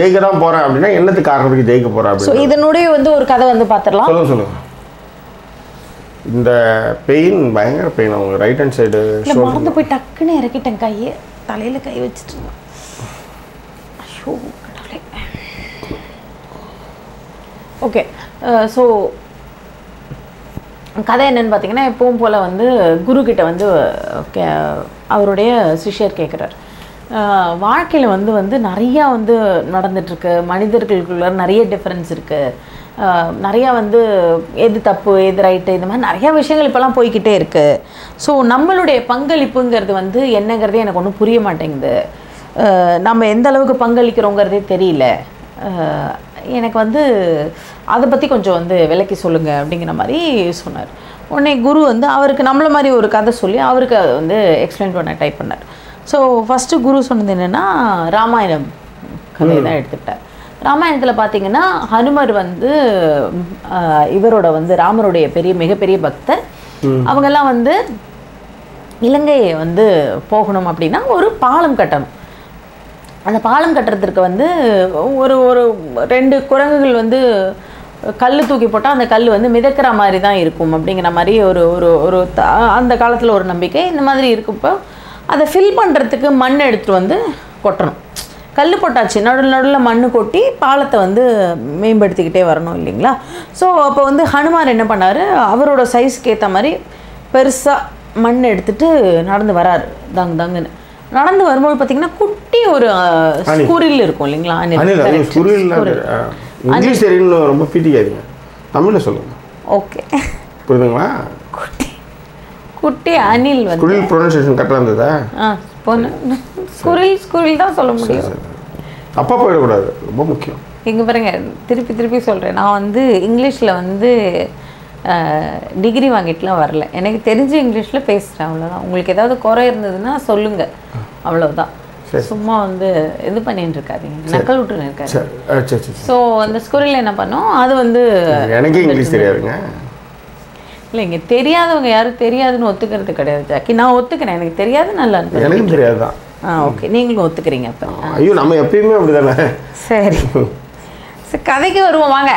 ஜெயிக்க தான் போறேன் அப்படின்னா என்னது காரணத்துக்கு ஜெயிக்க போறேன் இதனுடைய வந்து ஒரு கதை வந்து பார்த்துடலாம். சொல்லுங்க சொல்லுங்க. இந்த பெயின் பயங்கர பெயின் அவங்க ரைட் ஹேண்ட் சைடு மறந்து போய் டக்குன்னு இறக்கிட்டேன் கையை தலையில கை வச்சுட்டு. ஐயோ ஓகே ஸோ கதை என்னன்னு பார்த்தீங்கன்னா எப்பவும் போல் வந்து குருக்கிட்ட வந்து அவருடைய சிஷ்யர் கேட்குறார் வாழ்க்கையில் வந்து வந்து நிறையா வந்து நடந்துகிட்ருக்கு மனிதர்களுக்குள்ள நிறைய டிஃப்ரென்ஸ் இருக்குது நிறையா வந்து எது தப்பு எது ரைட்டு இந்த மாதிரி நிறையா விஷயங்கள் இப்போலாம் போய்கிட்டே இருக்குது. ஸோ நம்மளுடைய பங்களிப்புங்கிறது வந்து என்னங்கிறதே எனக்கு ஒன்றும் புரிய மாட்டேங்குது. நம்ம எந்த அளவுக்கு பங்களிக்கிறோங்கிறதே தெரியல. எனக்கு வந்து அதை பற்றி கொஞ்சம் வந்து விளக்கி சொல்லுங்கள் அப்படிங்கிற மாதிரி சொன்னார். உடனே குரு வந்து அவருக்கு நம்மள மாதிரி ஒரு கதை சொல்லி அவருக்கு அதை வந்து எக்ஸ்பிளைன் பண்ண டைப் பண்ணார். ஸோ ஃபஸ்ட்டு குரு சொன்னது என்னென்னா ராமாயணம் கதையை தான் எடுத்துக்கிட்டார். ராமாயணத்தில் பார்த்திங்கன்னா ஹனுமர் வந்து இவரோட வந்து ராமருடைய பெரிய மிகப்பெரிய பக்தர். அவங்கெல்லாம் வந்து இலங்கையை வந்து போகணும் அப்படின்னா ஒரு பாலம் கட்டணும். அந்த பாலம் கட்டுறதுக்கு வந்து ஒரு ஒரு ரெண்டு குரங்குகள் வந்து கல் தூக்கி போட்டால் அந்த கல் வந்து மிதக்கிற மாதிரி தான் இருக்கும் அப்படிங்கிற மாதிரி ஒரு ஒரு ஒரு அந்த காலத்தில் ஒரு நம்பிக்கை இந்த மாதிரி இருக்கப்போ அதை ஃபில் பண்ணுறதுக்கு மண் எடுத்துகிட்டு வந்து கொட்டணும். கல் போட்டாச்சு நடுவில் நடுவில் மண் கொட்டி பாலத்தை வந்து மேம்படுத்திக்கிட்டே வரணும் இல்லைங்களா? ஸோ அப்போ வந்து ஹனுமார் என்ன பண்ணார் அவரோட சைஸ்க்கு ஏற்ற மாதிரி பெருசாக மண் எடுத்துட்டு நடந்து வரார் தங் தங்கன்னு. நடந்து வரும்போது பாத்தீங்கன்னா குட்டி ஒரு ஸ்குரில் இருக்கும் இல்லைங்களா? அனில் ஸ்குரில். இங்கிலீஷ் தெரியல ரொம்ப பீட்டிக்காதீங்க. தமிழ்ல சொல்லுங்க. ஓகே. புரியுதுங்களா? குட்டி குட்டி அனில் வந்து ஸ்குரில் ப்ரொனன்சியேஷன் கரெக்ட்டா இருந்ததா? ஆ ஸ்குரில் ஸ்குரில் தான் சொல்ல முடியும். அப்பா போயிட கூடாது ரொம்ப முக்கியம். இங்க பாருங்க திருப்பி திருப்பி சொல்றேன் நான் வந்து இங்கிலீஷ்ல வந்து டிகிரி வாங்கிட்டுலாம் வரல, எனக்கு தெரிஞ்ச இங்கிலீஷில் பேசுகிறேன் அவ்வளோதான். உங்களுக்கு ஏதாவது குறை இருந்ததுன்னா சொல்லுங்கள் அவ்வளோதான். சும்மா வந்து இது பண்ணிட்டு இருக்காதிங்க, நக்கல் விட்டுன்னு இருக்காரு. ஸோ அந்த ஸ்கூலில் என்ன பண்ணோம், அது வந்து எனக்கு இங்கிலீஷ் தெரியாதுங்க. இல்லை இங்கே தெரியாதவங்க யாரும் தெரியாதுன்னு ஒத்துக்கிறது கிடையாது ஜாக்கி. நான் ஒத்துக்கிறேன் எனக்கு தெரியாது, நல்லா இருக்கு எனக்கு தெரியாது தான். ஆ ஓகே நீங்களும் ஒத்துக்கிறீங்க அப்போ. ஐயோ நம்ம எப்பயுமே அப்படிதானே. சரி கதைக்கு வருவோம் வாங்க.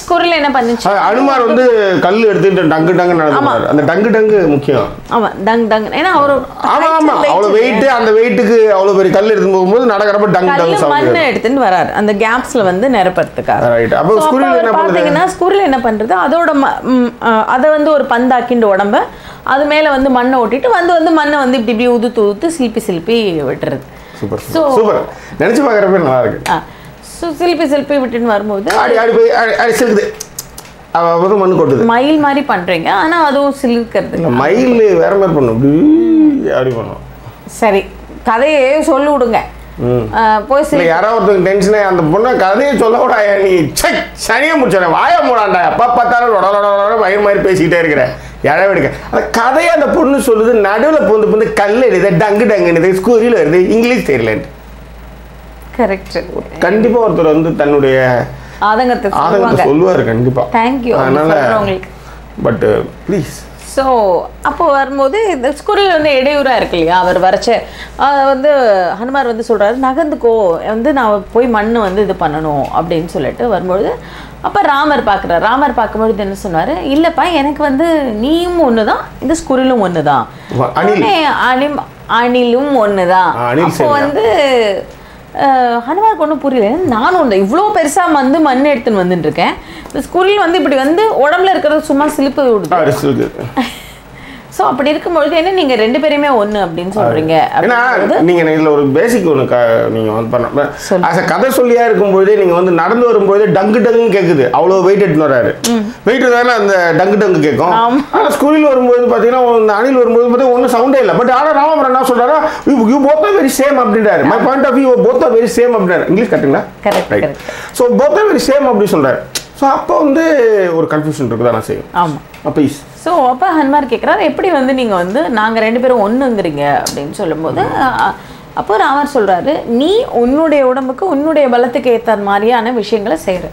ஸ்குரில் என்ன பண்ணுச்சு, அனுமார் வந்து கல் எடுத்துட்டு டங்கு டங்கு நடந்தார். அந்த டங்கு டங்கு முக்கியம். ஆமா டங்கு டங்கு ஏன்னா அவரு ஆமா ஆமா அவ்வளவு வெயிட், அந்த வெயிட்டுக்கு அவ்வளவு பெரிய கல் எடுத்து போகும்போது நடக்கறப்ப டங்கு டங்கு சவுண்ட் மண்ணை எடுத்துட்டு வரார் அந்த கேப்ஸ்ல வந்து நிரப்புறதுக்காக. ரைட். அப்ப ஸ்குரில் என்ன பண்ணுதுன்னா ஸ்குரில் என்ன பண்றது, அதோட அத வந்து ஒரு பந்தாக்கிண்ட உடம்ப அது மேல வந்து மண்ணை ஓட்டிட்டு வந்து வந்து மண்ணை வந்து இப்படி இப்படி உதுத்து உதுத்து சிலிப்பி சிலிப்பி விட்டுறது. சூப்பர் சூப்பர் நினைச்சு பாக்குறப்ப நல்லா இருக்கு. சிலிப்பி சிலிப்பி விட்டுன்னு வரும்போது மண் கொட்டுது, மயில் மாதிரி பண்றீங்க. ஆனா அதுவும் சிலிக்கிறது மயில் வேற மாதிரி பண்ணும். சரி கதையே சொல்லி விடுங்க போய். சில யாராவது ஒருத்தருக்கு டென்ஷனே அந்த பொண்ணை கதையை சொல்ல விட நீ சனியா முடிச்ச வாய மூடாண்டா எப்போ பார்த்தாலும் மயில் மாதிரி பேசிக்கிட்டே இருக்கிற இழவெடுக்க. அந்த கதையை அந்த பொண்ணு சொல்லுது, நடுவில் பூந்து பூந்து கல் எழுது டங்கு டங்குனுது ஸ்கூலில் வருது இங்கிலீஷ் தெரியலன்ட்டு. கரெக்ட். கண்டிப்பா ஒருத்தர் வந்து தன்னுடைய ஆதங்கத்தை சொல்லுவாங்க சொல்லுவார் கண்டிப்பா. थैंक यू உங்களுக்கு. பட் ப்ளீஸ் சோ அப்போ வரும்போது இந்த ஸ்கூல்ல வந்து இடையூறா இருக்கு இல்லையா? அவர் வரச்சே வந்து ஹனுமார் வந்து சொல்றாரு நகர்ந்துக்கோ வந்து நான் போய் மண்ணு வந்து இது பண்ணணும் அப்படின்னு சொல்லிட்டு வரும்போது அப்போ ராமர் பார்க்குறாரு. ராமர் பார்க்கும்பொழுது என்ன சொன்னார், இல்லைப்பா எனக்கு வந்து நீயும் ஒன்று தான் இந்த ஸ்குரிலும் ஒன்று தான் அணிலும் ஒன்று தான். அப்போ வந்து ஹனுமாருக்கு ஒன்றும் புரியல, நானும் ஒன்று இவ்வளோ பெருசாக வந்து மண் எடுத்துன்னு வந்துட்டு இருக்கேன், இந்த ஸ்குரில் வந்து இப்படி வந்து உடம்புல இருக்கிறது சும்மா சிலிப்பு விடுது. ஸோ அப்படி இருக்கும்பொழுது என்ன நீங்கள் ரெண்டு பேருமே ஒன்று அப்படின்னு சொல்கிறீங்க. ஏன்னா நீங்கள் இதில் ஒரு பேசிக் ஒன்று க நீங்கள் வந்து பண்ண கதை சொல்லியாக இருக்கும்பொழுதே நீங்கள் வந்து நடந்து வரும்பொழுதே டங்கு டங்குன்னு கேட்குது, அவ்வளோ வெயிட் எடுத்துன்னு வராரு. வெயிட் தானே அந்த டங்கு டங்கு கேட்கும். ஆனால் ஸ்கூலில் வரும்போது பார்த்தீங்கன்னா இந்த அணில் வரும்போது பார்த்தீங்கன்னா ஒன்றும் சவுண்டே இல்லை. பட் ஆனால் ராமபுரம் என்ன சொல்கிறாரா, you both are very same அப்படின்றாரு. My point of view both are very same அப்படின்றாரு. இங்கிலீஷ் கரெக்டுங்களா? Correct right. So both are very same அப்படின்னு சொல்கிறாரு. ஸோ அப்போ வந்து ஒரு கன்ஃபியூஷன் இருக்குதான் நான் செய்யும். ஆமாம் அப்போ ஸோ அப்போ ஹனுமார் கேட்குறாரு எப்படி வந்து நீங்கள் வந்து நாங்கள் ரெண்டு பேரும் ஒன்றுங்கிறீங்க அப்படின்னு சொல்லும்போது அப்போ ராமர் சொல்கிறாரு நீ உன்னுடைய உடம்புக்கு உன்னுடைய பலத்துக்கு ஏற்ற மாதிரியான விஷயங்களை செய்கிற,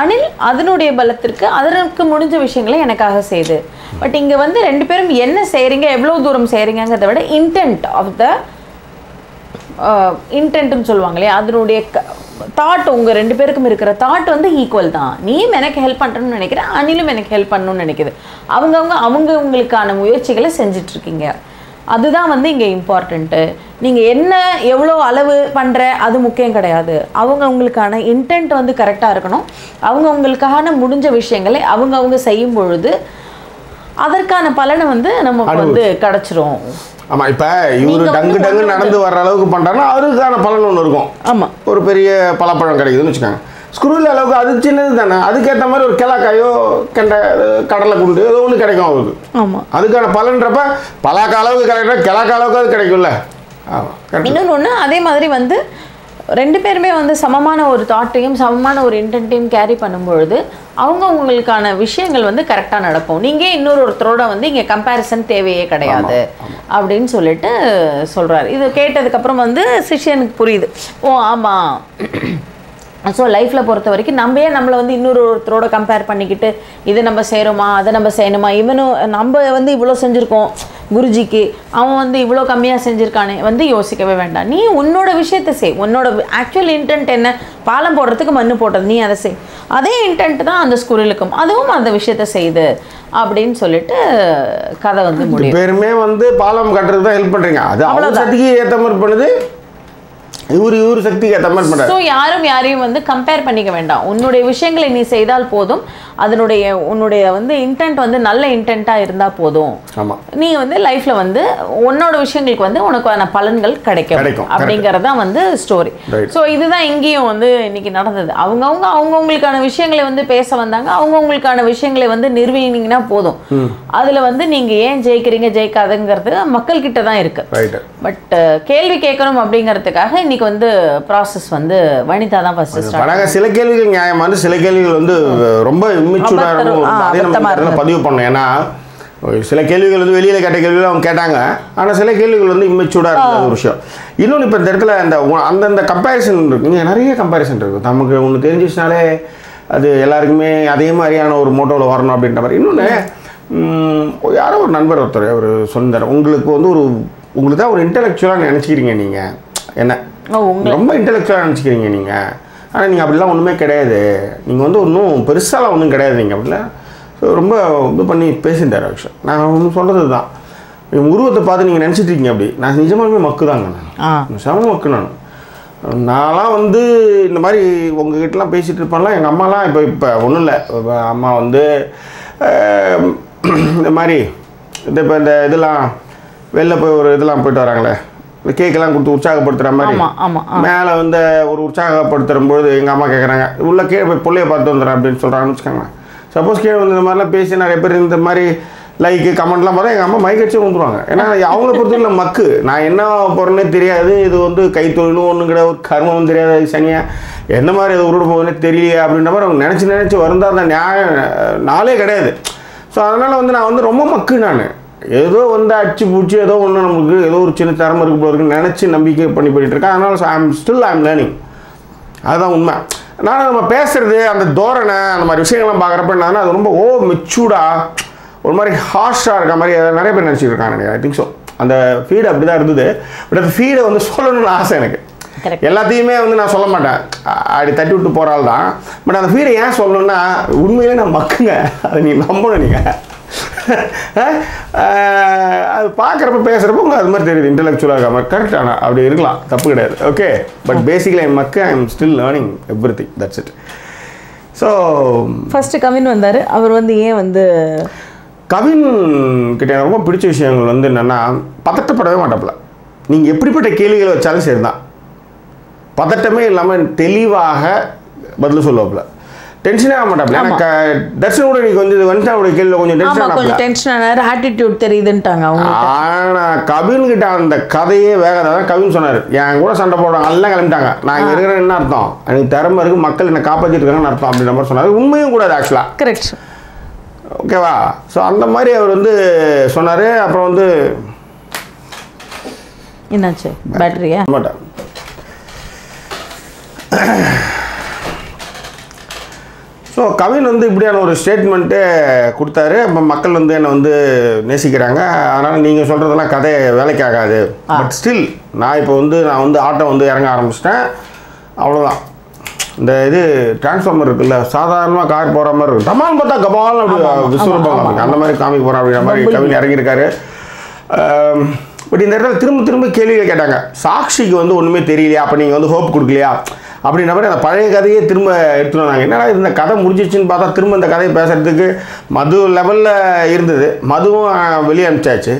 அனில் அதனுடைய பலத்திற்கு அதற்கு முடிஞ்ச விஷயங்களை எனக்காக செய்து. பட் இங்கே வந்து ரெண்டு பேரும் என்ன செய்கிறீங்க எவ்வளோ தூரம் செய்கிறீங்கிறத விட இன்டென்ட் ஆஃப் த இன்டென்ட்னு சொல்லுவாங்க இல்லையா, அதனுடைய தாட் உங்கள் ரெண்டு பேருக்கும் இருக்கிற தாட் வந்து ஈக்குவல் தான். நீயும் எனக்கு ஹெல்ப் பண்ணுறேன்னு நினைக்கிறேன், அனிலும் எனக்கு ஹெல்ப் பண்ணணும்னு நினைக்கிது. அவங்கவுங்க அவங்கவுங்களுக்கான முயற்சிகளை செஞ்சிட்ருக்கீங்க, அதுதான் வந்து இங்கே இம்பார்ட்டண்ட்டு. நீங்கள் என்ன எவ்வளோ அளவு பண்ணுற அது முக்கியம் கிடையாது, அவங்கவுங்களுக்கான இன்டென்ட் வந்து கரெக்டாக இருக்கணும். அவங்கவுங்களுக்கான முடிஞ்ச விஷயங்களை அவங்கவுங்க செய்யும் பொழுது அதற்கான பலனை வந்து நமக்கு வந்து கிடச்சிரும். ஆமாம் இப்போ இவரு டங்கு டங்கு நடந்து வர்ற அளவுக்கு பண்ணுறாங்கன்னா அவருக்கான பலன் ஒன்று இருக்கும். ஆமாம் ஒரு பெரிய பலாப்பழம் கிடைக்குதுன்னு வச்சுக்காங்க. ஸ்குரில் அளவுக்கு அது சின்னது தானே, அதுக்கேற்ற மாதிரி ஒரு கிழக்காயோ கெண்ட கடலை குண்டு ஏதோ ஒன்று கிடைக்கும் அவருக்கு. ஆமாம் அதுக்கான பலன்றப்ப பலாக்க அளவுக்கு கிடைக்கும், கிழக்க அளவுக்கு அது கிடைக்கும்ல. ஆமாம் இன்னொன்று ஒன்று அதே மாதிரி வந்து ரெண்டு பேருமே வந்து சமமான ஒரு தாட்டையும் சமமான ஒரு இன்டென்ட்டையும் கேரி பண்ணும்பொழுது அவங்க உங்களுக்கான விஷயங்கள் வந்து கரெக்டாக நடக்கும். நீங்கள் இன்னொரு ஒருத்தரோட வந்து இங்கே கம்பேரிசன் தேவையே கிடையாது அப்படின்னு சொல்லிட்டு சொல்கிறாரு. இது கேட்டதுக்கப்புறம் வந்து சிஷியனுக்கு புரியுது, ஓ ஆமாம். ஸோ லைஃப்பில் பொறுத்த வரைக்கும் நம்ம ஏன் நம்மளை வந்து இன்னொரு ஒருத்தரோட கம்பேர் பண்ணிக்கிட்டு இதை நம்ம செய்கிறோமா அதை நம்ம செய்யணுமா, இவனும் நம்ம வந்து இவ்வளோ செஞ்சுருக்கோம் குருஜிக்கு, அவன் வந்து இவ்வளோ கம்மியாக செஞ்சுருக்கானே வந்து யோசிக்கவே வேண்டாம். நீ உன்னோட விஷயத்தை செய், உன்னோட ஆக்சுவல் இன்டென்ட் என்ன, பாலம் போடுறதுக்கு மண்ணு போடுறது, நீ அதை செய். அதே இன்டென்ட் தான் அந்த ஸ்குரிலுக்கும், அதுவும் அந்த விஷயத்தை செய்யுது அப்படின்னு சொல்லிட்டு கதை வந்து முடியும். பேருமே வந்து பாலம் கட்டுறது தான் ஹெல்ப் பண்ணுறீங்க, அது அவ்வளோத்துக்கு ஏற்ற மாதிரி பண்ணுது. இவரு இவரு சக்திக்கு ஏற்ற மாதிரி பண்ணுறாரு. ஸோ யாரும் யாரையும் வந்து கம்பேர் பண்ணிக்க வேண்டாம், உன்னுடைய விஷயங்களை நீ செய்தால் போதும், அதனுடைய உன்னுடைய வந்து இன்டென்ட் வந்து நல்ல இன்டென்ட்டா இருந்தா போதும் நீ வந்து லைஃப்ல வந்து உன்னோட விஷயங்களுக்கு வந்து உனக்கான பலன்கள் கிடைக்கும் அப்படிங்கறத வந்து ஸ்டோரி சோ இதுதான் இங்கேயும் வந்து இன்னைக்கு நடந்தது அவங்க அவங்க அவங்கவங்களுக்கான விஷயங்களை வந்து பேச வந்தாங்க அவங்கவங்களுக்கான விஷயங்களை வந்து நிர்வீனினா போதும் அதுல வந்து நீங்க ஏன் ஜெயிக்கிறீங்க ஜெயிக்காதங்கிறது மக்கள் கிட்ட தான் இருக்கு பட் கேள்வி கேட்கணும் அப்படிங்கிறதுக்காக இன்னைக்கு வந்து process வந்து வனிதா தான் ஃபர்ஸ்ட் ஸ்டார்ட் பண்ணாங்க சில கேள்விகள் நியாயமான சில கேள்விகள் வந்து ரொம்ப இம்மெச்சூரா இருக்கும் அதே நம்ம பதிவு பண்ணோம் ஏனா சில கேள்விகள் வந்து வெளியில கேட்ட கேள்விகள் அவங்க கேட்டாங்க ஆனா சில கேள்விகள் வந்து இம்மெச்சூரா இருந்த ஒரு விஷயம் இன்னொன்னு இப்ப இந்த இடத்துல அந்த அந்த அந்த கம்பேரிசன் இருக்கு நிறைய கம்பேரிசன் இருக்கு நமக்கு ஒன்னு தெரிஞ்சிச்சனாலே அது எல்லாருக்குமே அதே மாதிரியான ஒரு மோட்டோல வரணும் அப்படின்ற மாதிரி இன்னொன்னு யாரோ ஒரு நண்பர் ஒருத்தர் அவர் சொன்னார் உங்களுக்கு வந்து ஒரு உங்களுக்கு தான் ஒரு இன்டெலெக்சுவலா நினைச்சிக்கிறீங்க நீங்க என்ன ரொம்ப இன்டெலெக்சுவலா நினைச்சிக்கிறீங்க நீங்க ஆனா நீங்க அப்படிலாம் ஒண்ணுமே கிடையாது நீங்க வந்து ஒன்னும் பெருசால ஒண்ணும் கிடையாது நீங்க அப்படில ரொம்ப இது பண்ணி பேசிட்டார் ஆக்சுவலா நான் ஒன்னு சொல்றதுதான் உருவத்தை பார்த்து நீங்க நினைச்சிட்டு இருக்கீங்க அப்படி நான் நிஜமாலுமே மக்கு தாங்க நான் செம மக்கு நான் நான்லாம் வந்து இந்த மாதிரி உங்ககிட்டலாம் பேசிட்டு இருப்பேன்லாம் எங்கள் அம்மாலாம் இப்போ இப்போ ஒன்றும் இல்லை அம்மா வந்து இந்த மாதிரி இந்த இப்போ இந்த இதெல்லாம் வெளில போய் ஒரு இதெல்லாம் போயிட்டு வராங்களே இந்த கேக்கெல்லாம் கொடுத்து உற்சாகப்படுத்துகிற மாதிரி மேலே வந்து ஒரு உற்சாகப்படுத்துறபோது எங்கள் அம்மா கேட்குறாங்க உள்ள கீழே போய் பிள்ளைய பார்த்து வந்துடுறேன் அப்படின்னு சொல்கிறாங்கன்னு வச்சுக்கோங்க சப்போஸ் கீழே வந்து இந்த மாதிரிலாம் பேசி நிறைய பேர் இந்த மாதிரி லைக்கு கமெண்ட்லாம் பார்த்தா எங்கள் அம்மா மைக்கடிச்சே வந்துடுவாங்க ஏன்னா அவங்கள பொறுத்தவரை மக்கு நான் என்ன போகிறேன்னே தெரியாது இது வந்து கைத்தொழிலும் ஒன்றும் கிடையாது ஒரு கர்மமும் தெரியாது சனியா எந்த மாதிரி அது உருடு போகுதுன்னே தெரியல அப்படின்ற மாதிரி அவங்க நினச்சி நினச்சி வருந்தா அந்த நியாயம் நாளே கிடையாது ஸோ அதனால் வந்து நான் வந்து ரொம்ப மக்கு நான் ஏதோ வந்து அடிச்சு பிடிச்சி ஏதோ ஒன்று நம்மளுக்கு ஏதோ ஒரு சின்ன திறமை இருக்கு போல இருக்குன்னு நினச்சி நம்பிக்கை பண்ணி பண்ணிகிட்டு இருக்கேன் அதனால் ஐ ஆம் ஸ்டில் ஐ ஆம் லேர்னிங் அதுதான் உண்மை நான் நம்ம பேசுகிறது அந்த தோரணை அந்த மாதிரி விஷயங்கள்லாம் பார்க்குறப்ப என்னன்னா அது ரொம்ப ஓ மெச்சூர்டாக ஒரு மாதிரி ஹார்ஷாக இருக்க மாதிரி நிறைய பேர் நினச்சிட்டு இருக்காங்க ஐ திங்க் ஸோ அந்த ஃபீடு அப்படி தான் இருந்தது பட் அந்த ஃபீடை வந்து சொல்லணும்னு ஆசை எனக்கு எல்லாத்தையுமே வந்து நான் சொல்ல மாட்டேன் அப்படி தட்டி விட்டு போகிறாள் தான் பட் அந்த ஃபீடை ஏன் சொல்லணும்னா உண்மையிலே நான் மக்குங்க அதை நீங்கள் நம்பணும் நீங்கள் அது பார்க்குறப்ப பேசுகிறப்ப உங்களுக்கு அது மாதிரி தெரியுது இன்டெலெக்சுவலாக இருக்க மாதிரி கரெக்ட் ஆனால் அப்படி இருக்கலாம் தப்பு கிடையாது ஓகே பட் பேசிக்கலி ஐ மக்கு I am still learning everything that's it so first Kavin வந்தார் அவர் வந்து ஏன் வந்து கவின் கிட்ட எனக்கு ரொம்ப பிடிச்ச விஷயங்கள் வந்து என்னென்னா பதட்டப்படவே மாட்டாப்புல நீங்கள் எப்படிப்பட்ட கேள்விகளை வச்சாலும் சரி தான் பதட்டமே இல்லாமல் தெளிவாக பதில் சொல்லுவாப்புல டென்ஷனே ஆக மாட்டாப்புல எனக்கு தர்ஷனோட நீங்கள் கொஞ்சம் வனிதாவோட கேள்வியில் கொஞ்சம் டென்ஷன் டென்ஷனாக ஆட்டிடியூட் தெரியுதுன்ட்டாங்க ஆனால் கவின்கிட்ட அந்த கதையே வேகாத தான் கவின் சொன்னார் என் கூட சண்டை போடுறாங்க எல்லாம் கிளம்பிட்டாங்க நான் இங்கே இருக்கிறேன் என்ன அர்த்தம் எனக்கு திறமை இருக்குது மக்கள் என்னை காப்பாற்றிட்டு இருக்காங்கன்னு அர்த்தம் அப்படின்ற மாதிரி சொன்னார் உண்மையும் கூடாது ஆக்சுவலாக கரெக்ட் ஓகேவா ஸோ அந்த மாதிரி அவர் வந்து சொன்னார் அப்புறம் வந்து என்னாச்சு பேட்டரியா மாட்டேன் ஸோ கவின் வந்து இப்படியான ஒரு ஸ்டேட்மெண்ட்டு கொடுத்தாரு அப்போ மக்கள் வந்து என்னை வந்து நேசிக்கிறாங்க அதனால் நீங்கள் சொல்கிறதெல்லாம் கதை வேலைக்கு ஆகாது பட் ஸ்டில் நான் இப்போ வந்து நான் வந்து ஆட்டோ வந்து இறங்க ஆரம்பிச்சிட்டேன் அவ்வளோதான் இந்த இது டிரான்ஸ்ஃபார்மர் இருக்குல்ல சாதாரணமாக கார் போகிற மாதிரி இருக்கும் தமால் பார்த்தா கபால் அப்படி விஸ்வரூபம் அந்த மாதிரி காமிக்கு போகிறோம் அப்படின்ற மாதிரி கவின் இறங்கியிருக்காரு பட் இந்த இடத்துல திரும்ப திரும்ப கேள்விகள் கேட்டாங்க சாக்ஷிக்கு வந்து ஒன்றுமே தெரியலையா அப்போ நீங்கள் வந்து ஹோப் கொடுக்கலையா அப்படின்ற மாதிரி அந்த பழைய கதையே திரும்ப எடுத்துகிட்டு வந்தாங்க என்னடா இந்த கதை முடிஞ்சிச்சின்னு பார்த்தா திரும்ப இந்த கதையை பேசுகிறதுக்கு மது லெவலில் இருந்தது மதுவும் வெளியே அனுப்பிச்சாச்சு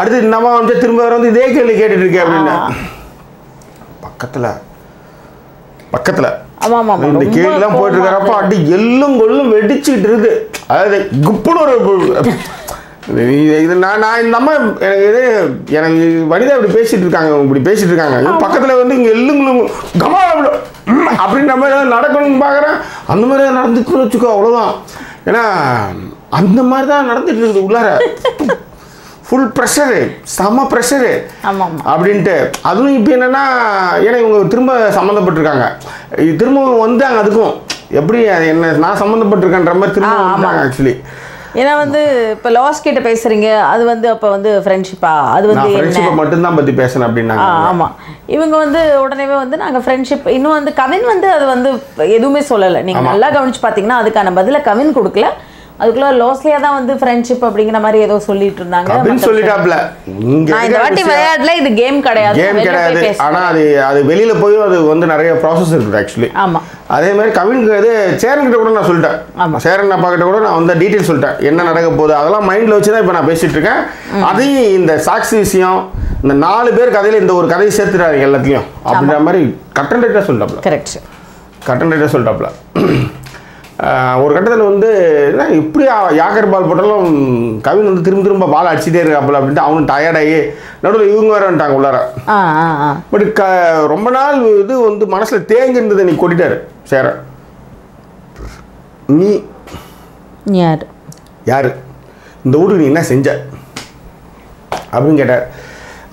அடுத்து நம்ம அனுப்பிச்சா திரும்ப வேறு வந்து இதே கேள்வி கேட்டுட்டு இருக்கேன் அப்படின்னா பக்கத்தில் பக்கத்தில் இந்த கேள்விலாம் போயிட்டு இருக்கிறப்ப அப்படி எல்லும் கொள்ளும் வெடிச்சுக்கிட்டு இருக்கு அதாவது குப்புன்னு ஒரு இது நான் நான் இந்த அம்மா எனக்கு இது எனக்கு வனிதா இப்படி பேசிட்டு இருக்காங்க இப்படி பேசிட்டு இருக்காங்க பக்கத்தில் வந்து இங்கே எல்லும் கமால் அப்படின்ற மாதிரி ஏதாவது நடக்கணும்னு பார்க்குறேன் அந்த மாதிரி ஏதாவது நடந்துக்குன்னு வச்சுக்கோ அவ்வளோதான் ஏன்னா அந்த மாதிரி தான் நடந்துட்டு இருக்குது உள்ளார ஃபுல் ப்ரெஷரு செம ப்ரெஷரு அப்படின்ட்டு அதுவும் இப்போ என்னென்னா ஏன்னா இவங்க திரும்ப சம்மந்தப்பட்டிருக்காங்க திரும்பவும் வந்தாங்க அதுக்கும் எப்படி அது என்ன நான் சம்மந்தப்பட்டிருக்கேன்ற மாதிரி திரும்ப வந்தாங்க ஆக்சுவலி ஏன்னா வந்து இப்போ லாஸ் கிட்ட பேசுகிறீங்க அது வந்து அப்போ வந்து ஃப்ரெண்ட்ஷிப்பா அது வந்து ஃப்ரெண்ட்ஷிப்பை மட்டும்தான் பற்றி பேசணும் அப்படின்னா ஆமாம் இவங்க வந்து உடனே வந்து நாங்கள் ஃப்ரெண்ட்ஷிப் இன்னும் வந்து கவின் வந்து அது வந்து எதுவுமே சொல்லலை நீங்கள் நல்லா கவனிச்சு பார்த்தீங்கன்னா அதுக்கான பதிலை கவின் கொடுக்கல அதுக்குள்ள லோஸ்லியா தான் வந்து ஃப்ரெண்ட்ஷிப் அப்படிங்கிற மாதிரி ஏதோ சொல்லிட்டு இருந்தாங்க. கபின் சொல்லிட்டாப்ல இந்த வாட்டி விளையாடல இது கேம் கிடையாது. கேம் கிடையாது. ஆனா அது அது வெளியில போய் அது வந்து நிறைய process இருக்கு एक्चुअली. ஆமா. அதே மாதிரி கவின் இது சேரன் கிட்ட கூட நான் சொல்லிட்டேன். சேரன் அப்பா கிட்ட கூட நான் அந்த டீடைல் சொல்லிட்டேன். என்ன நடக்க போகுது அதெல்லாம் மைண்ட்ல வச்சு தான் இப்ப நான் பேசிட்டு இருக்கேன். அதையும் இந்த சாக்சி விஷயம் இந்த நாலு பேர் கதையில இந்த ஒரு கதையை சேர்த்துறாங்க எல்லாத்தையும் அப்படிங்கிற மாதிரி கட்டண்டேட்டா சொல்லிட்டாப்ல. கரெக்ட். கட்டண்டேட்டா சொல்லிட்டாப்ல. ஒரு கட்டத்தில் வந்து இப்படி யாக்கர் பால் போட்டாலும் கவின் வந்து திரும்ப திரும்ப பால் அடிச்சுட்டே இருக்காப்புல அப்படின்ட்டு அவனும் டயர்டாகி நடுவில் இவங்க வரட்டாங்க உள்ளார. பட் க ரொம்ப நாள் இது வந்து மனசில் தேங்கி இருந்தது. நீ கொட்டிட்டாரு சேர நீ யார் யார் இந்த ஊருக்கு நீ என்ன செஞ்ச அப்படின்னு கேட்டார்.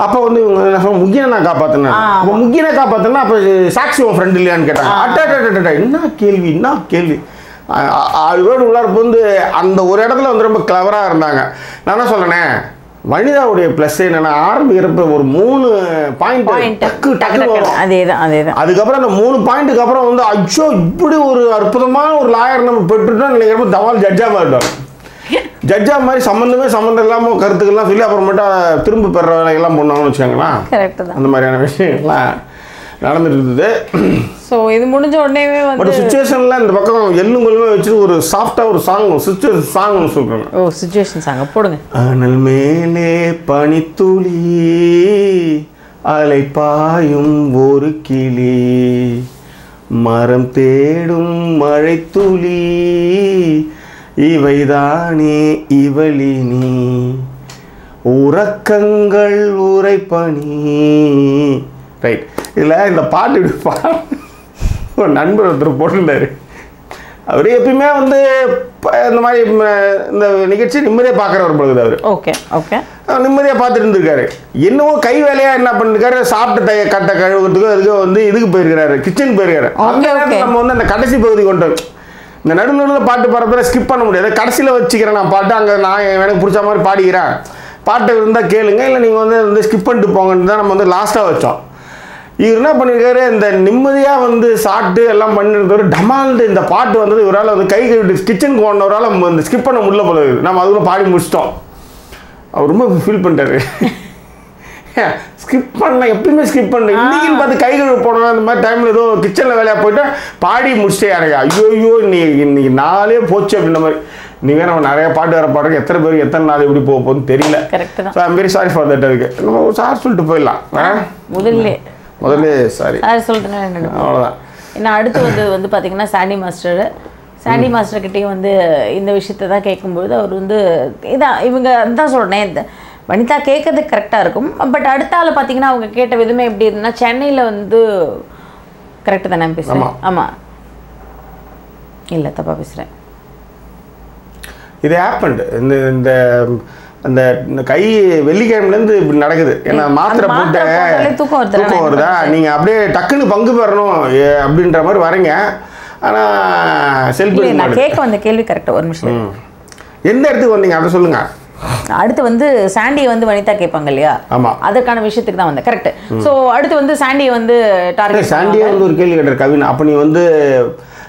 அப்போ வந்து இவங்க முக்கிய நான் காப்பாற்றினேன் அப்போ முக்கியனா காப்பாற்றினா அப்போ சாக்சி உன் ஃப்ரெண்ட் இல்லையான்னு கேட்டாங்க. அட்டா என்ன கேள்வி என்ன கேள்வி ஆறு பேர் உள்ளார வந்து அந்த ஒரு இடத்துல வந்து ரொம்ப கிளவராக இருந்தாங்க. நான் என்ன சொல்கிறேன் வனிதாவுடைய ப்ளஸ் என்னென்னா ஆரம்பிக்கிறப்ப ஒரு மூணு பாயிண்ட் டக்கு டக்கு வரும். அதே தான் அதே தான். அதுக்கப்புறம் அந்த மூணு பாயிண்ட்டுக்கு அப்புறம் வந்து அச்சோ இப்படி ஒரு அற்புதமான ஒரு லாயர் நம்ம பெற்றுட்டோம் நினைக்கிறப்ப தவால் ஜட்ஜாக மாட்டோம். ஜட்ஜா மாதிரி சம்மந்தமே சம்மந்தம் இல்லாமல் கருத்துக்கெல்லாம் சொல்லி அப்புறமேட்டா திரும்ப பெற வேலையெல்லாம் பண்ணுவாங்கன்னு வச்சுக்கோங்களேன். கரெக்டு தான். அந்த மாதிரியான விஷயங்கள்லாம் நடந்துட்டு இருந்தது. ஸோ இது முடிஞ்ச உடனே பட் சுச்சுவேஷனில் இந்த பக்கம் எல்லுங்கொல்லுமே வச்சுட்டு ஒரு சாஃப்டாக ஒரு சாங் சுச்சுவேஷன் சாங் ஒன்று சொல்கிறாங்க. ஓ சுச்சுவேஷன் சாங் போடுங்க. அனல் மேலே பனித்துளி அலை பாயும் ஒரு கிளி மரம் தேடும் மழை துளி இவைதானே இவளினி உறக்கங்கள் உரைப்பணி ரைட். இதில் இந்த பாட்டு இப்படி பாட நண்பர் ஒருத்தர் போட்டிருந்தார். அவர் எப்பயுமே வந்து இந்த மாதிரி இந்த நிகழ்ச்சி நிம்மதியாக பார்க்குறவர் பொழுது அவர் ஓகே ஓகே நிம்மதியாக பார்த்துட்டு இருந்திருக்காரு. என்னவோ கை வேலையாக என்ன பண்ணிருக்காரு சாப்பிட்டு தைய கட்டை கழுவுறதுக்கு அதுக்கு வந்து இதுக்கு போயிருக்கிறாரு கிச்சன் போயிருக்காரு. அந்த நேரத்தில் நம்ம வந்து அந்த கடைசி பகுதி கொண்டு இந்த நடு நடுவில் பாட்டு பாடுறப்ப ஸ்கிப் பண்ண முடியாது. கடைசியில் வச்சுக்கிறேன் நான் பாட்டு அங்கே நான் எனக்கு பிடிச்ச மாதிரி பாடிக்கிறேன் பாட்டு இருந்தால் கேளுங்க இல்லை நீங்கள் வந்து வந்து ஸ்கிப் பண்ணிட்டு போங்கன்னு தான் நம்ம வந்து லாஸ்ட்டாக வச்சோம். இவர் என்ன பண்ணியிருக்காரு இந்த நிம்மதியாக வந்து சாப்பிட்டு எல்லாம் பண்ணிருந்தவர் டமால்டு இந்த பாட்டு வந்தது இவரால் வந்து கை கழுவிட்டு கிச்சனுக்கு போனவரால் இந்த ஸ்கிப் பண்ண முடியல போல நம்ம அதுக்குள்ளே பாடி முடிச்சிட்டோம். அவர் ரொம்ப ஃபீல் பண்ணிட்டாரு. ஸ்கிப் பண்ண எப்பயுமே ஸ்கிப் பண்ண இன்னைக்குன்னு பார்த்து கை கழுவு போனோம் அந்த மாதிரி டைமில் ஏதோ கிச்சனில் வேலையாக போயிட்டு பாடி முடிச்சிட்டே எனக்கு ஐயோ ஐயோ இன்னைக்கு இன்னைக்கு நாளே போச்சு அப்படின்ற மாதிரி. நீங்கள் நம்ம நிறைய பாட்டு வேறு பாடுறோம் எத்தனை பேருக்கு எத்தனை நாள் எப்படி போக போகணும்னு தெரியல. கரெக்ட் தான். So I'm very sorry for that. அதுக்கு நம்ம ஒரு சார் சொல்லிட்டு போயிடலாம். முதல்ல முதல்ல சாரி சார் சொல்லிட்டேன் எனக்கு அவ்வளோதான். ஏன்னா அடுத்து வந்து வந்து பார்த்தீங்கன்னா சாண்டி மாஸ்டர் சாண்டி மாஸ்டர்கிட்டையும் வந்து இந்த விஷயத்தை தான் கேட்கும்பொழுது அவர் வந்து இதான் இவங்க தான் சொல்கிறேன் இந்த வனிதா கேட்கறது கரெக்டாக இருக்கும். பட் அடுத்தால் பார்த்தீங்கன்னா அவங்க கேட்ட விதமே எப்படி இருந்ததுன்னா சென்னையில் வந்து கரெக்டு தானே பேசுகிறேன். ஆமாம் இல்லை தப்பாக பேசுகிறேன். இது ஹேப்பன் இந்த இந்த அந்த கை வெள்ளிக்கிழமைலேருந்து இப்படி நடக்குது. ஏன்னா மாத்திரை போட்டு தூக்கம் வருதா நீங்கள் அப்படியே டக்குன்னு பங்கு பெறணும் அப்படின்ற மாதிரி வரீங்க. ஆனால் செல்ஃபி நான் கேட்க வந்த கேள்வி கரெக்டாக ஒரு நிமிஷம் எந்த இடத்துக்கு வந்தீங்க அதை சொல்லுங்கள். அடுத்து வந்து சாண்டியை வந்து வனிதா கேட்பாங்க இல்லையா. ஆமா அதற்கான விஷயத்துக்கு தான் வந்தேன். கரெக்ட். ஸோ அடுத்து வந்து சாண்டியை வந்து டார்கெட் சாண்டியை வந்து ஒரு கேள்வி கேட்டார் கவின் அப்போ நீ வந்து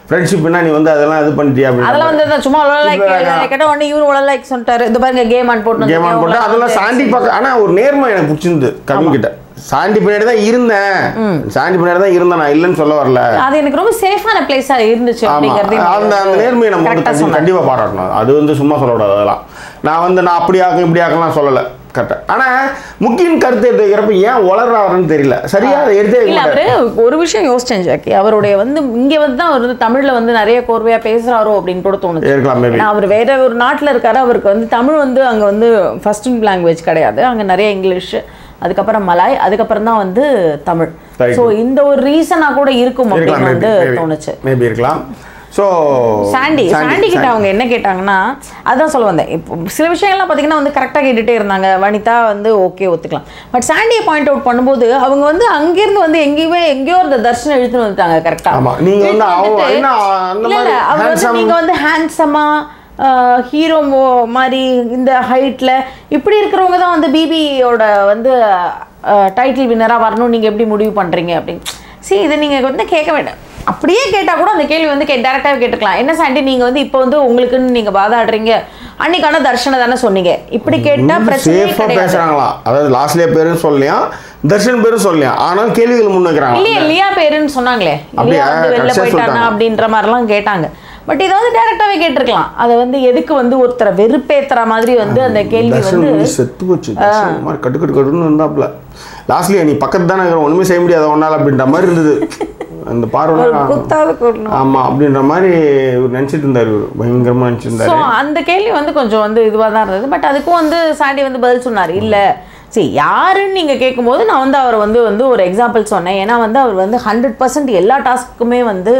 ஃப்ரெண்ட்ஷிப்னா நீ வந்து அதெல்லாம் இது பண்ணிட்டியா அப்படின்னு. அதெல்லாம் வந்து சும்மா உலக லைக் கேட்டால் உடனே இவரு உலக லைக் சொல்லிட்டாரு இந்த பாருங்க கேம் ஆன் போட்டு கேம் ஆன் போட்டு அதெல்லாம் சாண்டி பார்க்க. ஆனால் ஒரு நேர்மை எனக்கு பிடிச்சிருந்து கவின் கிட்ட சாண்டி பின்னாடி தான் இருந்தேன் சாண்டி பின்னாடி தான் இருந்தேன் நான் இல்லைன்னு சொல்ல வரல. அது எனக்கு ரொம்ப சேஃபான பிளேஸாக இருந்துச்சு. அந்த அந்த நேர்மையை நம்ம கண்டிப்பாக பாராட்டணும். அது வந்து சும்மா சொல்லக்கூடாது. அதெல்லாம் நான் வந்து நான் அப்படி ஆகும் இப்படி ஆகலாம் சொல்லலை கரெக்டாக. ஆனால் முக்கியம் கருத்து எடுத்துக்கிறப்ப ஏன் உளறாருன்னு தெரியல சரியாக எடுத்து. அவரு ஒரு விஷயம் யோசிச்சேன் ஜாக்கி அவருடைய வந்து இங்கே வந்து தான் அவர் வந்து தமிழில் வந்து நிறைய கோர்வையாக பேசுகிறாரோ அப்படின்னு கூட தோணுது. இருக்கலாம். அவர் வேற ஒரு நாட்டில் இருக்காரு அவருக்கு வந்து தமிழ் வந்து அங்கே வந்து ஃபர்ஸ்ட் லாங்குவேஜ் கிடையாது. அங்கே நிறைய இங்கிலீஷ் அதுக்கப்புறம் மலாய் அதுக்கப்புறம் தான் வந்து தமிழ். ஸோ இந்த ஒரு ரீசனாக கூட இருக்கும் அப்படின்னு வந்து தோணுச்சு. மேபி இருக்கலாம். ஸோ சாண்டி சாண்டி கிட்ட அவங்க என்ன கேட்டாங்கன்னா அதான் சொல்ல வந்தேன். இப்போ சில விஷயங்கள்லாம் பார்த்தீங்கன்னா வந்து கரெக்டாக கேட்டுகிட்டே இருந்தாங்க. வனிதா வந்து ஓகே ஒத்துக்கலாம். பட் சாண்டியை பாயிண்ட் அவுட் பண்ணும்போது அவங்க வந்து அங்கேருந்து வந்து எங்கேயுமே எங்கேயோ இந்த தர்ஷனை இழுத்துன்னு வந்துட்டாங்க. கரெக்டாக அவங்க வந்து நீங்கள் வந்து ஹேண்ட்ஸமாக ஹீரோ மாதிரி இந்த ஹைட்டில் இப்படி இருக்கிறவங்க தான் வந்து பிபியோட வந்து டைட்டில் வின்னராக வரணும் நீங்கள் எப்படி முடிவு பண்ணுறீங்க அப்படின்னு. சரி இதை நீங்கள் வந்து கேட்க வேண்டாம். அப்படியே கேட்டா கூட அந்த கேள்வி வந்து டைரக்டா கேட்டிருக்கலாம். என்ன சாண்டி நீங்க வந்து இப்போ வந்து உங்களுக்கு நீங்க வாதாடுறீங்க. அன்னைக்கான தர்ஷன தான சொன்னீங்க. இப்படி கேட்டா பிரச்சனை பேசுறாங்களா? அதாவது லாஸ்ட்லயே பேரும் சொல்லலையா? தர்ஷன் பேரும் சொல்லலையா? ஆனா கேள்விகள் முன்னுக்குறாங்க. இல்ல இல்லையா பேருன்னு சொன்னாங்களே. அப்படியே வெளியில போய்ட்டானா அப்படின்ற மாதிரிலாம் கேட்டாங்க. பட் இத வந்து டைரக்டாவே கேட்டிருக்கலாம். அத வந்து எதுக்கு வந்து ஒருத்தர வெறுப்பேத்துற மாதிரி வந்து அந்த கேள்வி வந்து செத்து போச்சு. சும்மா கட்டு கட்டு கட்டுன்னு இருந்தாப்ல. லாஸ்ட்லயே நீ பக்கத்து தான இருக்கற ஒண்ணுமே செய்ய முடியாத ஒன்னால அப்படின்ற மாதிரி இருந்தது. அந்த பார்வனா குத்தாது கொள்ளணும் ஆமா அப்படின்ற மாதிரி இவர் நினைச்சிட்டு இருந்தாரு. பயங்கரமா நினைச்சிருந்தாரு. சோ அந்த கேள்வி வந்து கொஞ்சம் வந்து இதுவா தான் இருந்தது. பட் அதுக்கு வந்து சாண்டி வந்து பதில் சொன்னாரு. இல்ல சரி யாருன்னு நீங்க கேட்கும்போது நான் வந்து அவர் வந்து வந்து ஒரு எக்ஸாம்பிள் சொன்னேன். ஏன்னா வந்து அவர் வந்து ஹண்ட்ரட் பர்சன்ட் எல்லா டாஸ்க்குமே வந்து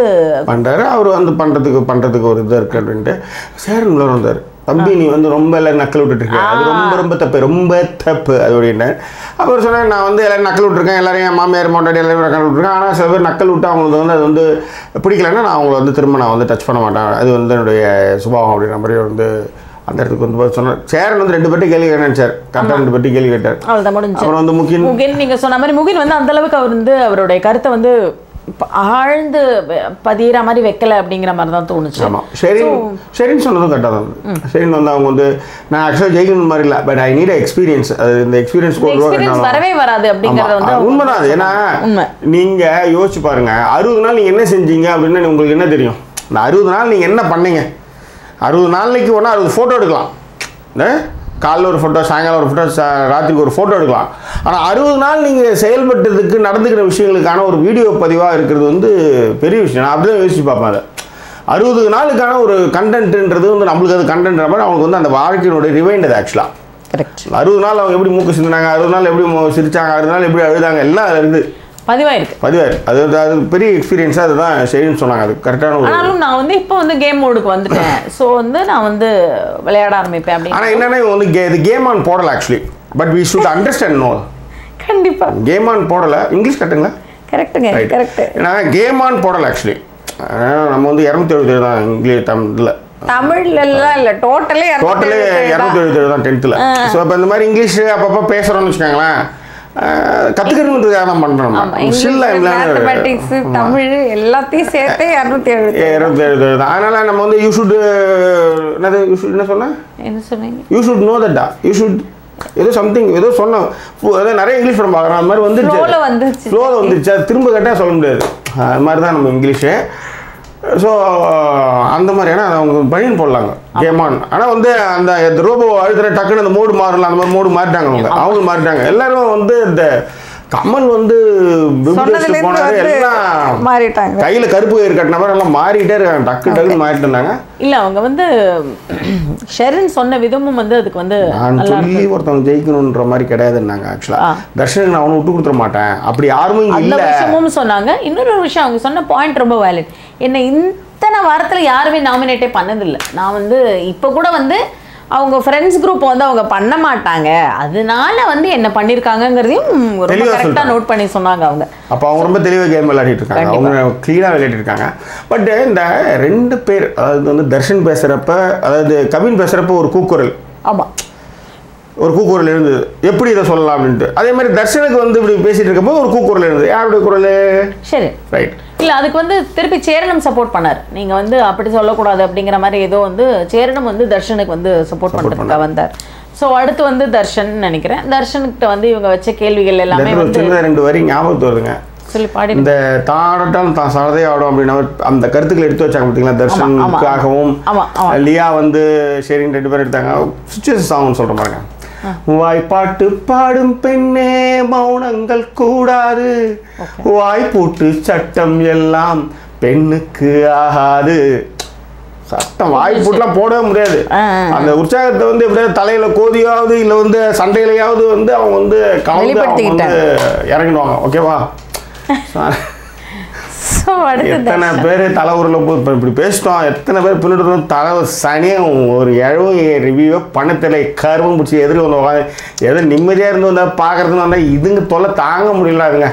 பண்றாரு. அவர் வந்து பண்றதுக்கு பண்றதுக்கு ஒரு இதாக இருக்கு அப்படின்ட்டு சேரன் உள்ள வந்தாரு. தம்பி நீ வந்து ரொம்ப எல்லாரும் நக்கல் விட்டுட்டுருக்கேன். அது ரொம்ப ரொம்ப தப்பு ரொம்ப தப்பு அது அப்படின்னு அப்புறம் சொன்னேன். நான் வந்து எல்லோரும் நக்கல் விட்டுருக்கேன். எல்லாரும் என் மாமியார் மாட்டாடி எல்லாரும் நக்கல் விட்டுருக்கேன். ஆனால் சில பேர் நக்கல் விட்டு அவங்களுக்கு வந்து அது வந்து பிடிக்கலன்னா நான் அவங்கள வந்து திரும்ப நான் வந்து டச் பண்ண மாட்டேன். அது வந்து என்னுடைய சுபாவம் அப்படின்ற மாதிரி வந்து அந்த இடத்துக்கு வந்து பார்த்து சொன்னார். சேரன் வந்து ரெண்டு பேர்ட்டு கேள்வி கேட்டேன். சார் கரெக்டாக ரெண்டு பேர்ட்டு கேள்வி கேட்டார். அப்புறம் வந்து முகின் முகின் நீங்கள் சொன்ன மாதிரி முகின் வந்து அந்தளவுக்கு அவர் வந்து அவருடைய கருத்தை வந்து ஆழ்ந்து பதிகிற மாதிரி வைக்கல அப்படிங்கிற மாதிரி தான் தோணுச்சு. ஆமாம் ஷெரின் ஷெரின் சொன்னதும் கரெக்டாக தான் இருந்தது. ஷெரின் வந்து அவங்க வந்து நான் ஆக்சுவலாக ஜெயிக்கணும் மாதிரி இல்லை. But I need experience. அது இந்த எக்ஸ்பீரியன்ஸ் வரவே வராது அப்படிங்கிறது வந்து உண்மைதான். அது ஏன்னா நீங்கள் யோசிச்சு பாருங்கள். அறுபது நாள் நீங்கள் என்ன செஞ்சீங்க அப்படின்னு உங்களுக்கு என்ன தெரியும்? இந்த அறுபது நாள் நீங்கள் என்ன பண்ணீங்க? அறுபது நாளைக்கு ஒன்றா அறுபது ஃபோட்டோ எடுக்கலாம். காலையில் ஒரு ஃபோட்டோ சாயங்காலம் ஒரு ஃபோட்டோ சா ராத்திரிக்கு ஒரு ஃபோட்டோ எடுக்கலாம். ஆனால் அறுபது நாள் நீங்கள் செயல்பட்டதுக்கு நடந்துக்கிற விஷயங்களுக்கான ஒரு வீடியோ பதிவாக இருக்கிறது வந்து பெரிய விஷயம். நான் அப்படி தான் யோசிச்சு பார்ப்பேன். அதை அறுபது நாளுக்கான ஒரு கண்டென்ட்டுன்றது வந்து நம்மளுக்கு அது கண்டென்ட்ற மாதிரி அவங்களுக்கு வந்து அந்த வாழ்க்கையினுடைய ரிவைண்ட் அது ஆக்சுவலாக கரெக்ட். அறுபது நாள் அவங்க எப்படி மூக்கு சிந்தினாங்க, அறுபது நாள் எப்படி சிரித்தாங்க, அறுபது நாள் எப்படி அழுதாங்க, எல்லாம் அதில் இருந்து பதிவாயிருக்கு பதிவாயிருக்கு. அது அது பெரிய எக்ஸ்பீரியன்ஸாக அதுதான் சரின்னு சொன்னாங்க. அது கரெக்டான ஒரு ஆனாலும் நான் வந்து இப்போ வந்து கேம் மோடுக்கு வந்துட்டேன். ஸோ வந்து நான் வந்து விளையாட ஆரம்பிப்பேன் அப்படின்னு. ஆனால் என்னென்னா இவங்க வந்து கே இது கேம் ஆன் போடலை actually. But we should understand no. கண்டிப்பாக கேம் ஆன் போடலை. இங்கிலீஷ் கரெக்டுங்களா? கரெக்டுங்க கரெக்டு. ஏன்னா கேம் ஆன் போடலை ஆக்சுவலி. நம்ம வந்து இரநூத்தி எழுபத்தி ஏழு தான் இங்கிலீஷ் தமிழில் தமிழ்லாம் இல்லை டோட்டலே டோட்டலே இரநூத்தி எழுபத்தி ஏழு தான் டென்த்தில். ஸோ இப்போ இந்த மாதிரி இங்கிலீஷ் அப்பப்போ பேசுகிறோன்னு வச்சுக்கோங்களேன். கத்துக்கிறதுக்காக தான் பண்றோம். மேத்தமேட்டிக்ஸ் தமிழ் எல்லாத்தையும் சேர்த்து இரநூத்தி எழுபது இரநூத்தி எழுபது தான். அதனால நம்ம வந்து யூ ஷுட் என்னது யூ ஷுட் என்ன சொன்ன என்ன சொன்னீங்க யூ ஷுட் நோ தட்டா யூ ஷுட் ஏதோ சம்திங் ஏதோ சொன்னோம். அதாவது நிறைய இங்கிலீஷ் படம் பார்க்குறோம். அது மாதிரி வந்துருச்சு வந்துருச்சு ஸ்லோவில் வந்துருச்சு. அது திரும்ப கேட்டால் சொல்ல முடியாது. அது மாதிரி தான் நம்ம இங்கிலீஷு. ஸோ அந்த மாதிரியான அவங்க பணின்னு போடலாங்க கேமான். ஆனால் வந்து அந்த ரோபோ அழுத்துற டக்குன்னு அந்த மோடு மாறலாம். அந்த மாதிரி மோடு மாறிட்டாங்க அவங்க அவங்க மாறிட்டாங்க. எல்லாரும் வந்து இந்த கமல் வந்து போனாரு எல்லாம் மாறிட்டாங்க. கையில் கருப்பு கயிறு கட்டின மாதிரி எல்லாம் மாறிட்டே இருக்காங்க. டக்கு டக்குன்னு மாறிட்டு இருந்தாங்க. இல்லை அவங்க வந்து ஷெரின் சொன்ன விதமும் வந்து அதுக்கு வந்து நான் சொல்லி ஒருத்தவங்க ஜெயிக்கணுன்ற மாதிரி கிடையாதுன்னாங்க. ஆக்சுவலாக தர்ஷனுக்கு நான் அவனை விட்டு கொடுத்துட மாட்டேன் அப்படி யாருமே இல்லை சொன்னாங்க. இன்னொரு விஷயம் அவங்க சொன்ன பாயிண்ட் ரொம்ப வேலிட். என்ன இத்தனை வாரத்தில் யாருமே நாமினேட்டே பண்ணதில்லை. நான் வந்து இப்போ கூட வந்து அவங்க ஃப்ரெண்ட்ஸ் குரூப் வந்து அவங்க பண்ண மாட்டாங்க அதனால வந்து என்ன பண்ணியிருக்காங்கிறதையும் ரொம்ப கரெக்டாக நோட் பண்ணி சொன்னாங்க அவங்க. அப்போ அவங்க ரொம்ப தெளிவாக கேம் விளையாடிட்டு இருக்காங்க. அவங்க க்ளீனாக விளையாடிட்டு இருக்காங்க. பட் இந்த ரெண்டு பேர் அதாவது வந்து தர்ஷன் பேசுகிறப்ப அதாவது கவின் பேசுகிறப்ப ஒரு கூக்குரல் ஆமாம் ஒரு கூக்குரல் இருந்தது. எப்படி இதை சொல்லலாம் அப்படின்ட்டு அதே மாதிரி தர்ஷனுக்கு வந்து இப்படி பேசிட்டு இருக்கும்போது ஒரு கூக்குரல் இருந்தது. யாருடைய குரல்? சரி ரைட். இல்லை அதுக்கு வந்து திருப்பி சேரனும் சப்போர்ட் பண்ணார். நீங்கள் வந்து அப்படி சொல்லக்கூடாது அப்படிங்கிற மாதிரி ஏதோ வந்து சேரனும் வந்து தர்ஷனுக்கு வந்து சப்போர்ட் பண்ணுறதுக்காக வந்தார். ஸோ அடுத்து வந்து தர்ஷன் நினைக்கிறேன் தர்ஷனுக்கிட்ட வந்து இவங்க வச்ச கேள்விகள் எல்லாமே ரெண்டு வரி ஞாபகத்து வருதுங்க. சொல்லி பாடி இந்த தாடட்டாலும் தான் சரதையை ஆடும் அப்படின்னா அந்த கருத்துக்களை எடுத்து வச்சாங்க பார்த்தீங்களா? தர்ஷனுக்காகவும் லியா வந்து ஷெரின் ரெண்டு பேரும் எடுத்தாங்க. சுச்சுவேஷன்ஸ் ஆகும்னு சொல்கிற பாருங்க. வாய்ப்பாட்டு பாடும் பெண்ணே மௌனங்கள் கூடாது, வாய் போட்டு சட்டம் எல்லாம் பெண்ணுக்கு ஆகாது. சட்டம் வாய் போட்டுலாம் போடவே முடியாது. அந்த உற்சாகத்தை வந்து எப்படியாவது தலையில கோதியாவது இல்லை வந்து சண்டையிலையாவது வந்து அவங்க வந்து கவலைப்படுத்திக்கிட்டு இறங்கிடுவாங்க. ஓகேவா? எத்தனை பேர் தலை ஊரில் போய் இப்படி பேசிட்டோம். எத்தனை பேர் பின்னாடி தலை சனியும் ஒரு இழவும் ரிவ்யூவை பணத்தில் கருவம் பிடிச்சி எதிர்க்க வந்து எதோ நிம்மதியாக இருந்து வந்தால் பார்க்குறதுன்னு வந்தால் இதுங்க தொல்லை தாங்க முடியல. அதுங்க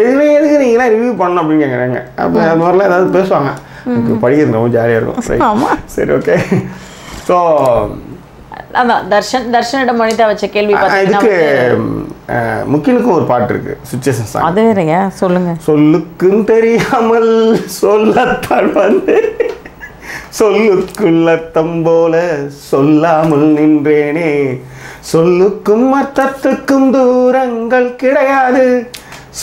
எதுனா எதுக்கு நீங்களாம் ரிவ்யூ பண்ணணும் அப்படின்னு கேட்குறாங்க. அப்போ அது மாதிரிலாம் ஏதாவது பேசுவாங்க. எனக்கு படிக்கிறது ரொம்ப ஜாலியாக இருக்கும். சரி ஓகே. ஸோ அதான் தர்ஷன் தர்ஷனிடம் மனிதா வச்ச கேள்வி இதுக்கு முக்கிலுக்கும் ஒரு பாட்டு இருக்கு சிச்சுவேஷன் சாங். அது வேறயா சொல்லுங்க. சொல்லுக்கும் தெரியாமல் சொல்லத்தான் வந்து சொல்லுக்குள்ள தம்போல சொல்லாமல் நின்றேனே சொல்லுக்கும் அர்த்தத்துக்கும் தூரங்கள் கிடையாது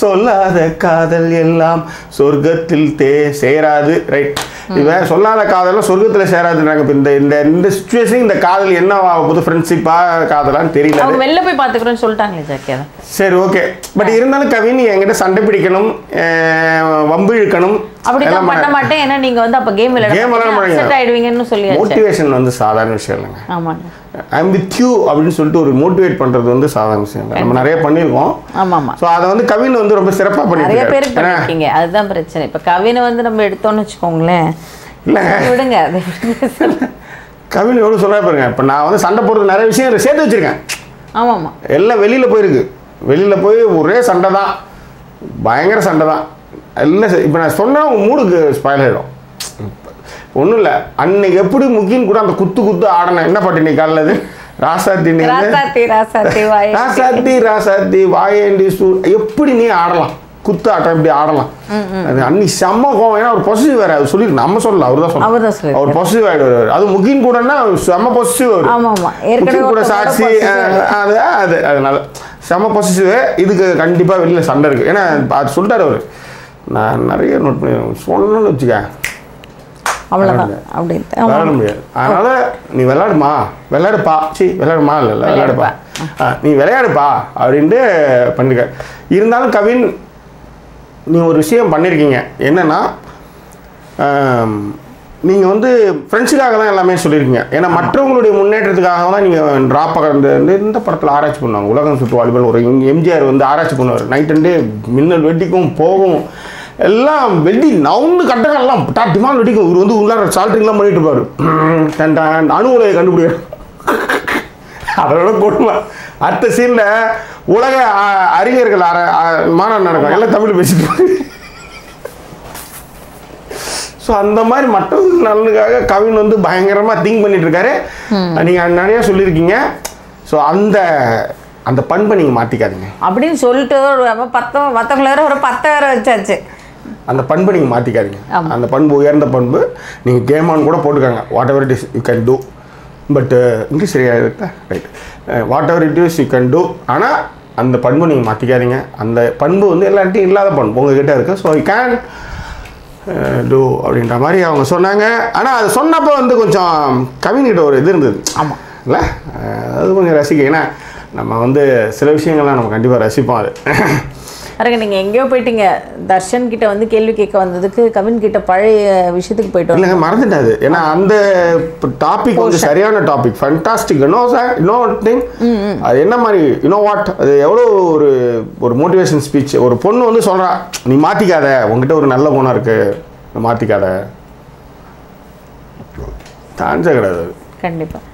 சொல்லாத காதல் எல்லாம் சொர்க்கத்தில் தே சேராது ரைட். இவன் சொல்லாத காதலாம் சொர்க்கத்தில் சேராதுன்றாங்க. இப்போ இந்த இந்த இந்த சுச்சுவேஷன் இந்த காதல் என்ன ஆக போகுது ஃப்ரெண்ட்ஷிப்பாக காதலான்னு தெரியல. அவங்க வெளில போய் பார்த்துக்கிறோன்னு சொல்லிட்டாங்களே ஜாக்கியா. சரி ஓகே பட் இருந்தாலும் கவின் என்கிட்ட சண்டை பிடிக்கணும் வம்பு இழுக்கணும் அப்படிலாம் பண்ண மாட்டேன். ஏன்னா நீங்கள் வந்து அப்போ கேம் விளையாட கேம் விளையாட செட் ஆகிடுவீங்கன்னு சொல்லி மோட்டிவேஷன் வந்து சாதாரண விஷயம் இல்லைங்க. ஆமாங்க ஐ எம் வித் யூ அப்படின்னு சொல்லிட்டு ஒரு மோட்டிவேட் பண்ணுறது வந்து சாதாரண விஷயம் இல்லை. நம்ம நிறைய பண்ணியிருக்கோம். ஆமாம் ஆமாம். ஸோ அதை வந்து கவின் வந்து ரொம்ப சிறப்பாக பண்ணியிருக்கீங்க. அதுதான் பிரச்சனை. இப்போ கவினை வந்து நம்ம எடுத்தோம்னு வச்சுக்கோங்களேன். இல்லை விடுங்க அது கவின் எவ்வளோ சொன்னா பாருங்க. இப்போ நான் வந்து சண்டை போடுறது நிறைய விஷயம் சேர்த்து வச்சுருக்கேன். ஆமாம் ஆமாம். எல்லாம் வெளியில் போயிருக்கு. வெளியில் போய் ஒரே சண்டை தான் பயங்கர சண்டை தான் எல்லாம். இப்போ நான் சொன்னால் உங்கள் மூடுக்கு ஸ்பாயில் ஆகிடும். ஒன்றும் இல்லை அன்னைக்கு எப்படி முக்கின்னு கூட அந்த குத்து குத்து ஆடணும். என்ன பாட்டு இன்னைக்கு காலையில் ராசாத்தி ராசாத்தி ராசாத்தி வாயேண்டி சூ எப்படி நீ ஆடலாம் குத்து ஆட்டம் எப்படி ஆடலாம். அது அன்னைக்கு செம்ம கோவம். ஏன்னா அவர் பொசிட்டிவ் வேறு அவர் சொல்லியிருக்கு நம்ம சொல்லலாம் அவர் தான் சொல்லலாம். அவர் பொசிட்டிவ் ஆகிடுவார். அது முக்கின்னு கூடன்னா செம்ம பொசிட்டிவ் வரும் கூட சாட்சி அது அது அதனால செம்ம பொசிட்டிவ். இதுக்கு கண்டிப்பாக வெளியில் சண்டை இருக்குது. ஏன்னா அது சொல்லிட்டார் அவர். நான் நிறைய நோட் பண்ணி சொல்லணும்னு வச்சுக்கேன் அவ்வளோதான் அப்படின்ட்டு விளையாட முடியாது. அதனால நீ விளையாடுமா விளையாடுப்பா சி விளையாடுமா இல்லை இல்லை விளையாடுப்பா நீ விளையாடுப்பா அப்படின்ட்டு பண்ணிருக்க. இருந்தாலும் கவின் நீ ஒரு விஷயம் பண்ணியிருக்கீங்க. என்னென்னா நீங்கள் வந்து ஃப்ரெண்ட்ஸுக்காக தான் எல்லாமே சொல்லியிருக்கீங்க. ஏன்னா மற்றவங்களுடைய முன்னேற்றத்துக்காக தான் நீங்கள் ட்ராப்பாக இருந்து இந்த படத்தில் ஆராய்ச்சி பண்ணுவாங்க. உலகம் சுற்று வாலிபல் ஒரு எம்ஜிஆர் வந்து ஆராய்ச்சி பண்ணுவார். நைட் அண்டே மின்னல் வெட்டிக்கும் போகும் எல்லாம் வெட்டி நவுண்டு கட்டங்கள்லாம் டாப் டிமாண்ட் வெட்டிக்கும். இவர் வந்து உள்ளார சால்ட்ரிங்லாம் பண்ணிட்டு இருப்பார். தன் அணு உலையை கண்டுபிடிக்க அதோட கொடுமை. அடுத்த சீனில் உலக அறிஞர்கள் ஆர மாநாடு நடக்கும் எல்லாம் தமிழ் பேசிட்டு இருப்பாங்க. ஸோ அந்த மாதிரி மற்றவர்கள் நலனுக்காக கவின் வந்து பயங்கரமாக திங்க் பண்ணிட்டு இருக்காரு. நீங்கள் நிறையா சொல்லியிருக்கீங்க. ஸோ அந்த அந்த பண்பை நீங்கள் மாற்றிக்காதீங்க அப்படின்னு சொல்லிட்டு ஒரு பத்து மற்றவங்கள ஒரு பத்தாயிரம் வச்சாச்சு. அந்த பண்பை நீங்கள் மாற்றிக்காதீங்க. அந்த பண்பு உயர்ந்த பண்பு. நீங்கள் கேமான்னு கூட போட்டுக்காங்க whatever it is you can do but English சரியாக இருக்கா right whatever it is you can do. ஆனால் அந்த பண்பு நீங்கள் மாற்றிக்காதீங்க. அந்த பண்பு வந்து எல்லார்ட்டையும் இல்லாத பண்பு உங்ககிட்ட இருக்குது. ஸோ யூ கேன் டூ அப்படின்ற மாதிரி அவங்க சொன்னாங்க. ஆனால் அது சொன்னப்போ வந்து கொஞ்சம் கவின்கிட்ட ஒரு இது இருந்தது. ஆமாம் இல்லை அது கொஞ்சம் ரசிக்க. ஏன்னா நம்ம வந்து சில விஷயங்கள்லாம் நம்ம கண்டிப்பாக ரசிப்போம். அது பாருங்க நீங்கள் எங்கேயோ போயிட்டீங்க. தர்ஷன் கிட்ட வந்து கேள்வி கேட்க வந்ததுக்கு கவின் கிட்ட பழைய விஷயத்துக்கு போயிட்டோம். இல்லைங்க மறந்துட்டாது. ஏன்னா அந்த டாபிக் வந்து சரியான topic fantastic. No sir nothing அது என்ன மாதிரி யூனோ வாட் அது எவ்வளோ ஒரு ஒரு மோட்டிவேஷன் ஸ்பீச். ஒரு பொண்ணு வந்து சொல்கிறா நீ மாற்றிக்காத உங்ககிட்ட ஒரு நல்ல குணம் இருக்குது மாற்றிக்காத தாஞ்சா கிடையாது. கண்டிப்பாக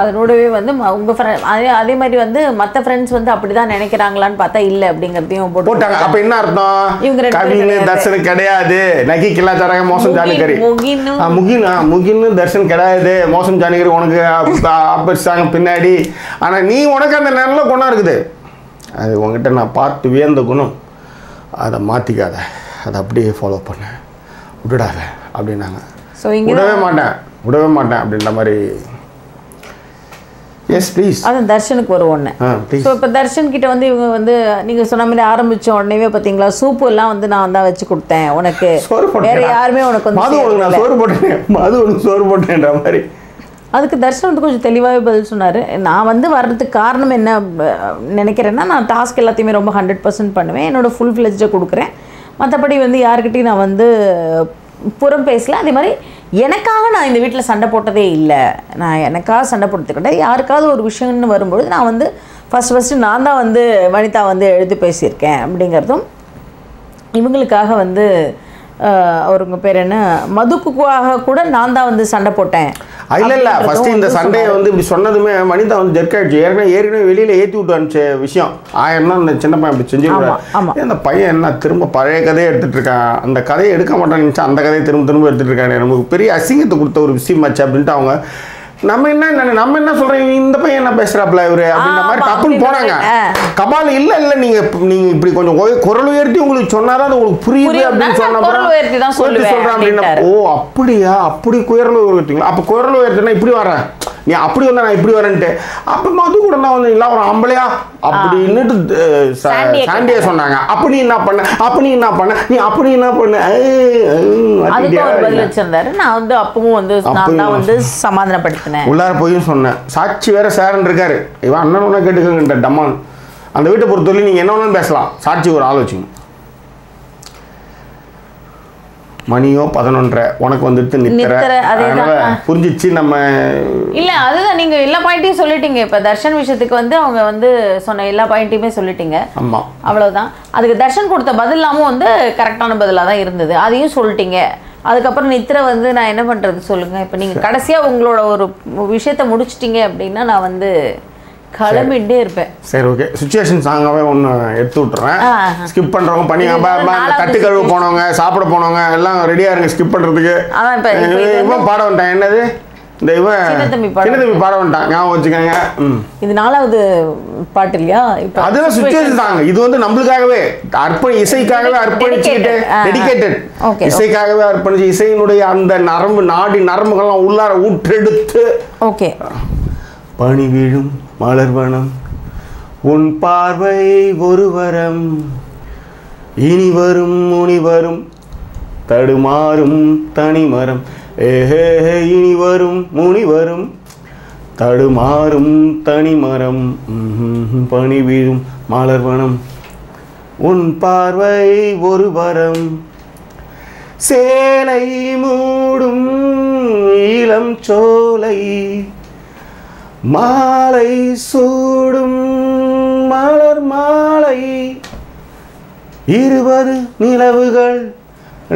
அதனோடவே வந்து உங்கள் ஃப்ரெண்ட் அதே அதே மாதிரி வந்து மற்ற ஃப்ரெண்ட்ஸ் வந்து அப்படி தான் நினைக்கிறாங்களான்னு பார்த்தா இல்லை அப்படிங்கிறதையும் போட்டாங்க. அப்போ என்ன அர்த்தம் இவங்க கவினு தர்ஷன் கிடையாது நகி கில்லா தராங்க மோசம் ஜானகரி முகின்னு முகினா முகின்னு தர்ஷன் கிடையாது மோசம் ஜானகரி உனக்கு ஆப்பரிச்சாங்க பின்னாடி. ஆனால் நீ உனக்கு அந்த நல்ல குணம் இருக்குது அது உங்ககிட்ட நான் பார்த்து வியந்த குணம் அதை மாற்றிக்காத அதை அப்படியே ஃபாலோ பண்ண விட்டுடாத அப்படின்னாங்க. ஸோ இங்கே விடவே மாட்டேன் விடவே மாட்டேன் அப்படின்ற மாதிரி எஸ் ப்ளீஸ் அது தர்ஷனுக்கு ஒரு ஒன்று. ஸோ இப்போ தர்ஷன்கிட்ட வந்து இவங்க வந்து நீங்கள் சொன்ன மாதிரி ஆரம்பித்த உடனே பார்த்தீங்களா சூப்பெல்லாம் வந்து நான் தான் வச்சு கொடுத்தேன் உனக்கு வேறு யாருமே உனக்கு வந்து சோறு போட்டேன் அது உனக்கு சோறு போட்டேன்ற மாதிரி. அதுக்கு தர்ஷன் வந்து கொஞ்சம் தெளிவாகவே பதில் சொன்னார். நான் வந்து வர்றதுக்கு காரணம் என்ன நினைக்கிறேன்னா நான் டாஸ்க் எல்லாத்தையுமே ரொம்ப ஹண்ட்ரட் பர்சன்ட் பண்ணுவேன் என்னோடய ஃபுல் ஃப்ளெஜ்டாக கொடுக்குறேன். மற்றபடி வந்து யாருக்கிட்டையும் நான் வந்து புறம் பேசல. அதே மாதிரி எனக்காக நான் இந்த வீட்டில் சண்டை போட்டதே இல்லை. நான் எனக்காக சண்டை போட்டதுக்கிட்ட யாருக்காவது ஒரு விஷயம்னு வரும்பொழுது நான் வந்து ஃபஸ்ட் ஃபஸ்ட்டு நான் தான் வந்து வனிதா வந்து எழுதி பேசியிருக்கேன் அப்படிங்கிறதும் இவங்களுக்காக வந்து அவருங்க பேர் என்ன மதுக்குக்காக கூட நான் தான் வந்து சண்டை போட்டேன். இல்லை இல்லை ஃபஸ்ட்டு இந்த சண்டையை வந்து இப்படி சொன்னதுமே வனிதா வந்து ஜெர்க் ஆகிடுச்சு. ஏற்கனவே ஏற்கனவே வெளியில் ஏற்றி விட்டு அனுப்பிச்ச விஷயம் ஆயிரம்னா அந்த சின்ன பையன் இப்படி செஞ்சுருக்கான். அந்த பையன் என்ன திரும்ப பழைய கதையை எடுத்துகிட்டு இருக்கான் அந்த கதையை எடுக்க மாட்டான்னு நினச்சா அந்த கதையை திரும்ப திரும்ப எடுத்துகிட்டு இருக்கானே நமக்கு பெரிய அசிங்கத்தை கொடுத்த ஒரு விஷயம் ஆச்சு அப்படின்ட்டு அவங்க நம்ம என்ன நம்ம என்ன சொல்றோம் இந்த பையன் என்ன பேசுறாப்ல இவரே அப்படின மாதிரி கப்பல் போறாங்க கபால் இல்ல இல்ல நீங்க நீங்க இப்படி கொஞ்சம் குரல் உயர்த்தி உங்களுக்கு சொன்னாதான் அது உங்களுக்கு புரியுது அப்படினு சொன்னாப்ல குரல் உயர்த்தி தான் சொல்லுவேன் ஓ அப்படியே அப்படி குரல் உயர்த்திங்களா அப்ப குரல் உயர்த்தினா இப்படி வர நீ அப்படி வந்தா நான் இப்படி வரேன்ட்டு அப்ப மது கூட நான் வந்து இல்ல ஒரு ஆம்பளையா அப்படினு சாண்டியே சொன்னாங்க அப்ப நீ என்ன பண்ண அப்ப நீ என்ன பண்ண நீ அப்படி என்ன பண்ண அதுக்கு அவர் பதில் சொன்னாரு நான் வந்து அப்பவும் வந்து நான் தான் வந்து சமாதானப்படுத்த உள்ளார போய் சொன்னேன் சாட்சி வேற சேரன் இருக்காரு இவன் அண்ணனோட கேட்டுக்கங்கன்ற டமான் அந்த வீட்டை பொறுத்தவரை நீங்க என்ன வேணாலும் பேசலாம் சாட்சி ஒரு ஆள் வச்சுங்க மணியோ பதினொன்றரை உனக்கு வந்துட்டு நிற்கிற அதனால புரிஞ்சிச்சு நம்ம இல்லை அதுதான் நீங்கள் எல்லா பாயிண்ட்டையும் சொல்லிட்டீங்க இப்போ தர்ஷன் விஷயத்துக்கு வந்து அவங்க வந்து சொன்ன எல்லா பாயிண்ட்டையுமே சொல்லிட்டீங்க ஆமாம் அவ்வளோதான் அதுக்கு தர்ஷன் கொடுத்த பதிலாமும் வந்து கரெக்டான பதிலாக தான் இருந்தது அதையும் சொல்லிட்டீங்க அதுக்கப்புறம் நித்திரை வந்து நான் என்ன பண்ணுறது சொல்லுங்கள் இப்போ நீங்கள் கடைசியாக உங்களோட ஒரு விஷயத்தை முடிச்சிட்டிங்க அப்படின்னா நான் வந்து கிளம்பிட்டே இருப்பேன் சரி ஓகே சுச்சுவேஷன் சாங்காகவே ஒன்று எடுத்து விட்டுறேன் ஸ்கிப் பண்ணுறவங்க பண்ணிங்க தட்டு கழுவு போனவங்க சாப்பிட போனவங்க எல்லாம் ரெடியாக இருங்க ஸ்கிப் பண்ணுறதுக்கு அதான் இப்போ இவன் பாட வந்துட்டான் என்னது இந்த இவன் சின்னத்தம்பி பாட வந்துட்டான் ஞாபகம் வச்சுக்கோங்க இது நாலாவது பாட்டு இல்லையா இப்போ அதுதான் சுச்சுவேஷன் சாங் இது வந்து நம்மளுக்காகவே அர்ப்பணி இசைக்காகவே அர்ப்பணிச்சுக்கிட்டு டெடிகேட்டட் இசைக்காகவே அர்ப்பணிச்சு இசையினுடைய அந்த நரம்பு நாடி நரம்புகள்லாம் உள்ளார ஊற்றெடுத்து ஓகே பணி வீழும் மலர்வனம் உன் பார்வை ஒருவரம் இனி வரும் முனிவரும் தடுமாறும் தனிமரம் ஏஹே இனி வரும் முனிவரும் தடுமாறும் தனிமரம் பனி வீழும் மலர்வனம் உன் பார்வை ஒருவரம் சேலை மூடும் இளம் சோலை மாலை சூடும் மலர் மாலை இருபது நிலவுகள்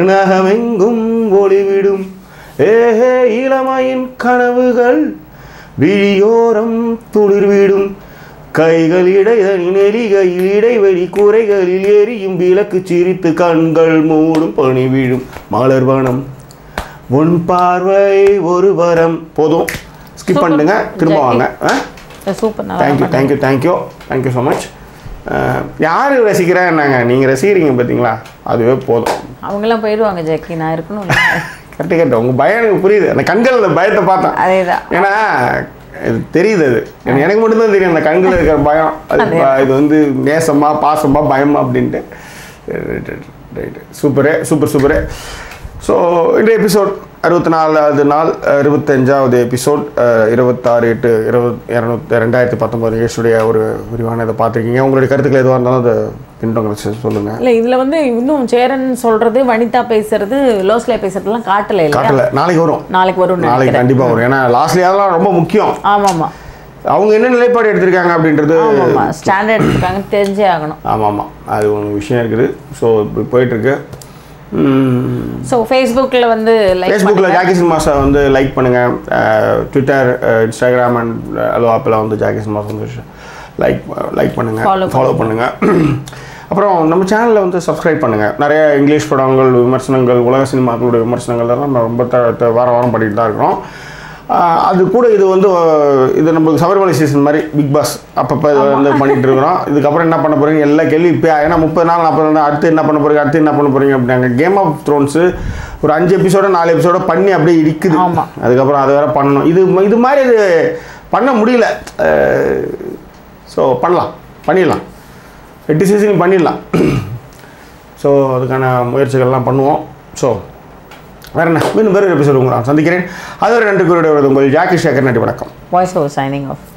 நகமெங்கும் ஒளிவிடும் ஏஹே இளமையின் கனவுகள் விழியோரம் துளிர்விடும் கைகள் இடைதனி நெறிகையில் இடைவெளி கூரைகளில் எரியும் விளக்கு சிரித்து கண்கள் மூடும் பனி வீழும் மலர்வனம் உன் பார்வை ஒரு வரம் போதும் ஸ்கிப் பண்ணுங்க திரும்ப வாங்க thank you thank you thank you thank you so much யார் ரசிக்கிறேன் என்னங்க நீங்கள் ரசிக்கிறீங்க பார்த்தீங்களா அதுவே போதும் அவங்களாம் போயிடுவாங்க ஜாக்கி நான் இருக்கணும் கரெக்டாக கேட்டேன் உங்கள் பயம் எனக்கு புரியுது அந்த கண்கள் அந்த பயத்தை பார்த்தேன் அதே தான் ஏன்னா இது தெரியுது அது எனக்கு மட்டும்தான் தெரியும் அந்த கண்கள் இருக்கிற பயம் அது இது வந்து நேசமா பாசமா பயமா அப்படின்ட்டு right super super super so இந்த எபிசோட் அறுபத்தி நாலாவது நாள் இருபத்தஞ்சாவது எபிசோட் இருபத்தாறு எட்டு இருபத்தி இரநூத்தி ரெண்டாயிரத்தி பத்தொம்போது நிகழ்ச்சியுடைய ஒரு விரிவான இதை பார்த்துருக்கீங்க உங்களுடைய கருத்துக்கள் எதுவாக இருந்தாலும் அதை பின்தொடர்ந்து சொல்லுங்கள் இல்லை இதில் வந்து இன்னும் சேரன் சொல்கிறது வனிதா பேசுறது லாஸ்ட்ல பேசுறதுலாம் காட்டலை காட்டலை நாளைக்கு வரும் நாளைக்கு வரும் நாளைக்கு கண்டிப்பாக வரும் ஏன்னா லாஸ்ட்ல அதெல்லாம் ரொம்ப முக்கியம் ஆமாம் ஆமாம் அவங்க என்ன நிலைப்பாடு எடுத்திருக்காங்க அப்படின்றது ஸ்டாண்டர்ட் எடுத்துருக்காங்க தெரிஞ்சே ஆகணும் ஆமாம் ஆமாம் அது ஒரு விஷயம் இருக்குது ஸோ இப்படி போயிட்டுருக்கு ஸோ ஃபேஸ்புக்கில் வந்து ஃபேஸ்புக்கில் ஜாக்கி சினிமாஸை வந்து லைக் பண்ணுங்கள் ட்விட்டர் இன்ஸ்டாகிராம் அண்ட் ஹலோ ஆப்பில் வந்து ஜாக்கி சினிமாஸ் வந்து லைக் லைக் பண்ணுங்கள் ஃபாலோ பண்ணுங்கள் அப்புறம் நம்ம சேனலில் வந்து சப்ஸ்கிரைப் பண்ணுங்கள் நிறைய இங்கிலீஷ் படங்கள் விமர்சனங்கள் உலக சினிமாக்களுடைய விமர்சனங்கள் எல்லாம் நம்ம ரொம்ப வாரம் வாரம் பண்ணிட்டு தான் இருக்கிறோம் அது கூட இது வந்து இது நம்மளுக்கு சபரிமலை சீசன் மாதிரி பிக் பாஸ் அப்பப்போ இது வந்து பண்ணிகிட்டு இருக்கிறோம் இதுக்கப்புறம் என்ன பண்ண போகிறீங்க எல்லா கேள்வி இப்போ ஏன்னா முப்பது நாள் நாற்பது நாள் அடுத்து என்ன பண்ண போகிறீங்க அடுத்து என்ன பண்ண போகிறீங்க அப்படின்னாங்க கேம் ஆஃப் த்ரோன்ஸு ஒரு அஞ்சு எபிசோட நாலு எபிசோட பண்ணி அப்படியே இருக்குது ஆமாம் அதுக்கப்புறம் அதை வேறு பண்ணணும் இது இது மாதிரி இது பண்ண முடியல ஸோ பண்ணலாம் பண்ணிடலாம் எட்டு சீசன் பண்ணிடலாம் ஸோ அதுக்கான முயற்சிகள்லாம் பண்ணுவோம் ஸோ வேறு என்ன மீண்டும் வேறு எபிசோடு உங்களை நான் சந்திக்கிறேன் அதுவரை நன்றி கூறியது உங்கள் ஜாக்கி சேகர் நன்றி வணக்கம் வாய்ஸ் ஓவர் சைனிங் ஆஃப்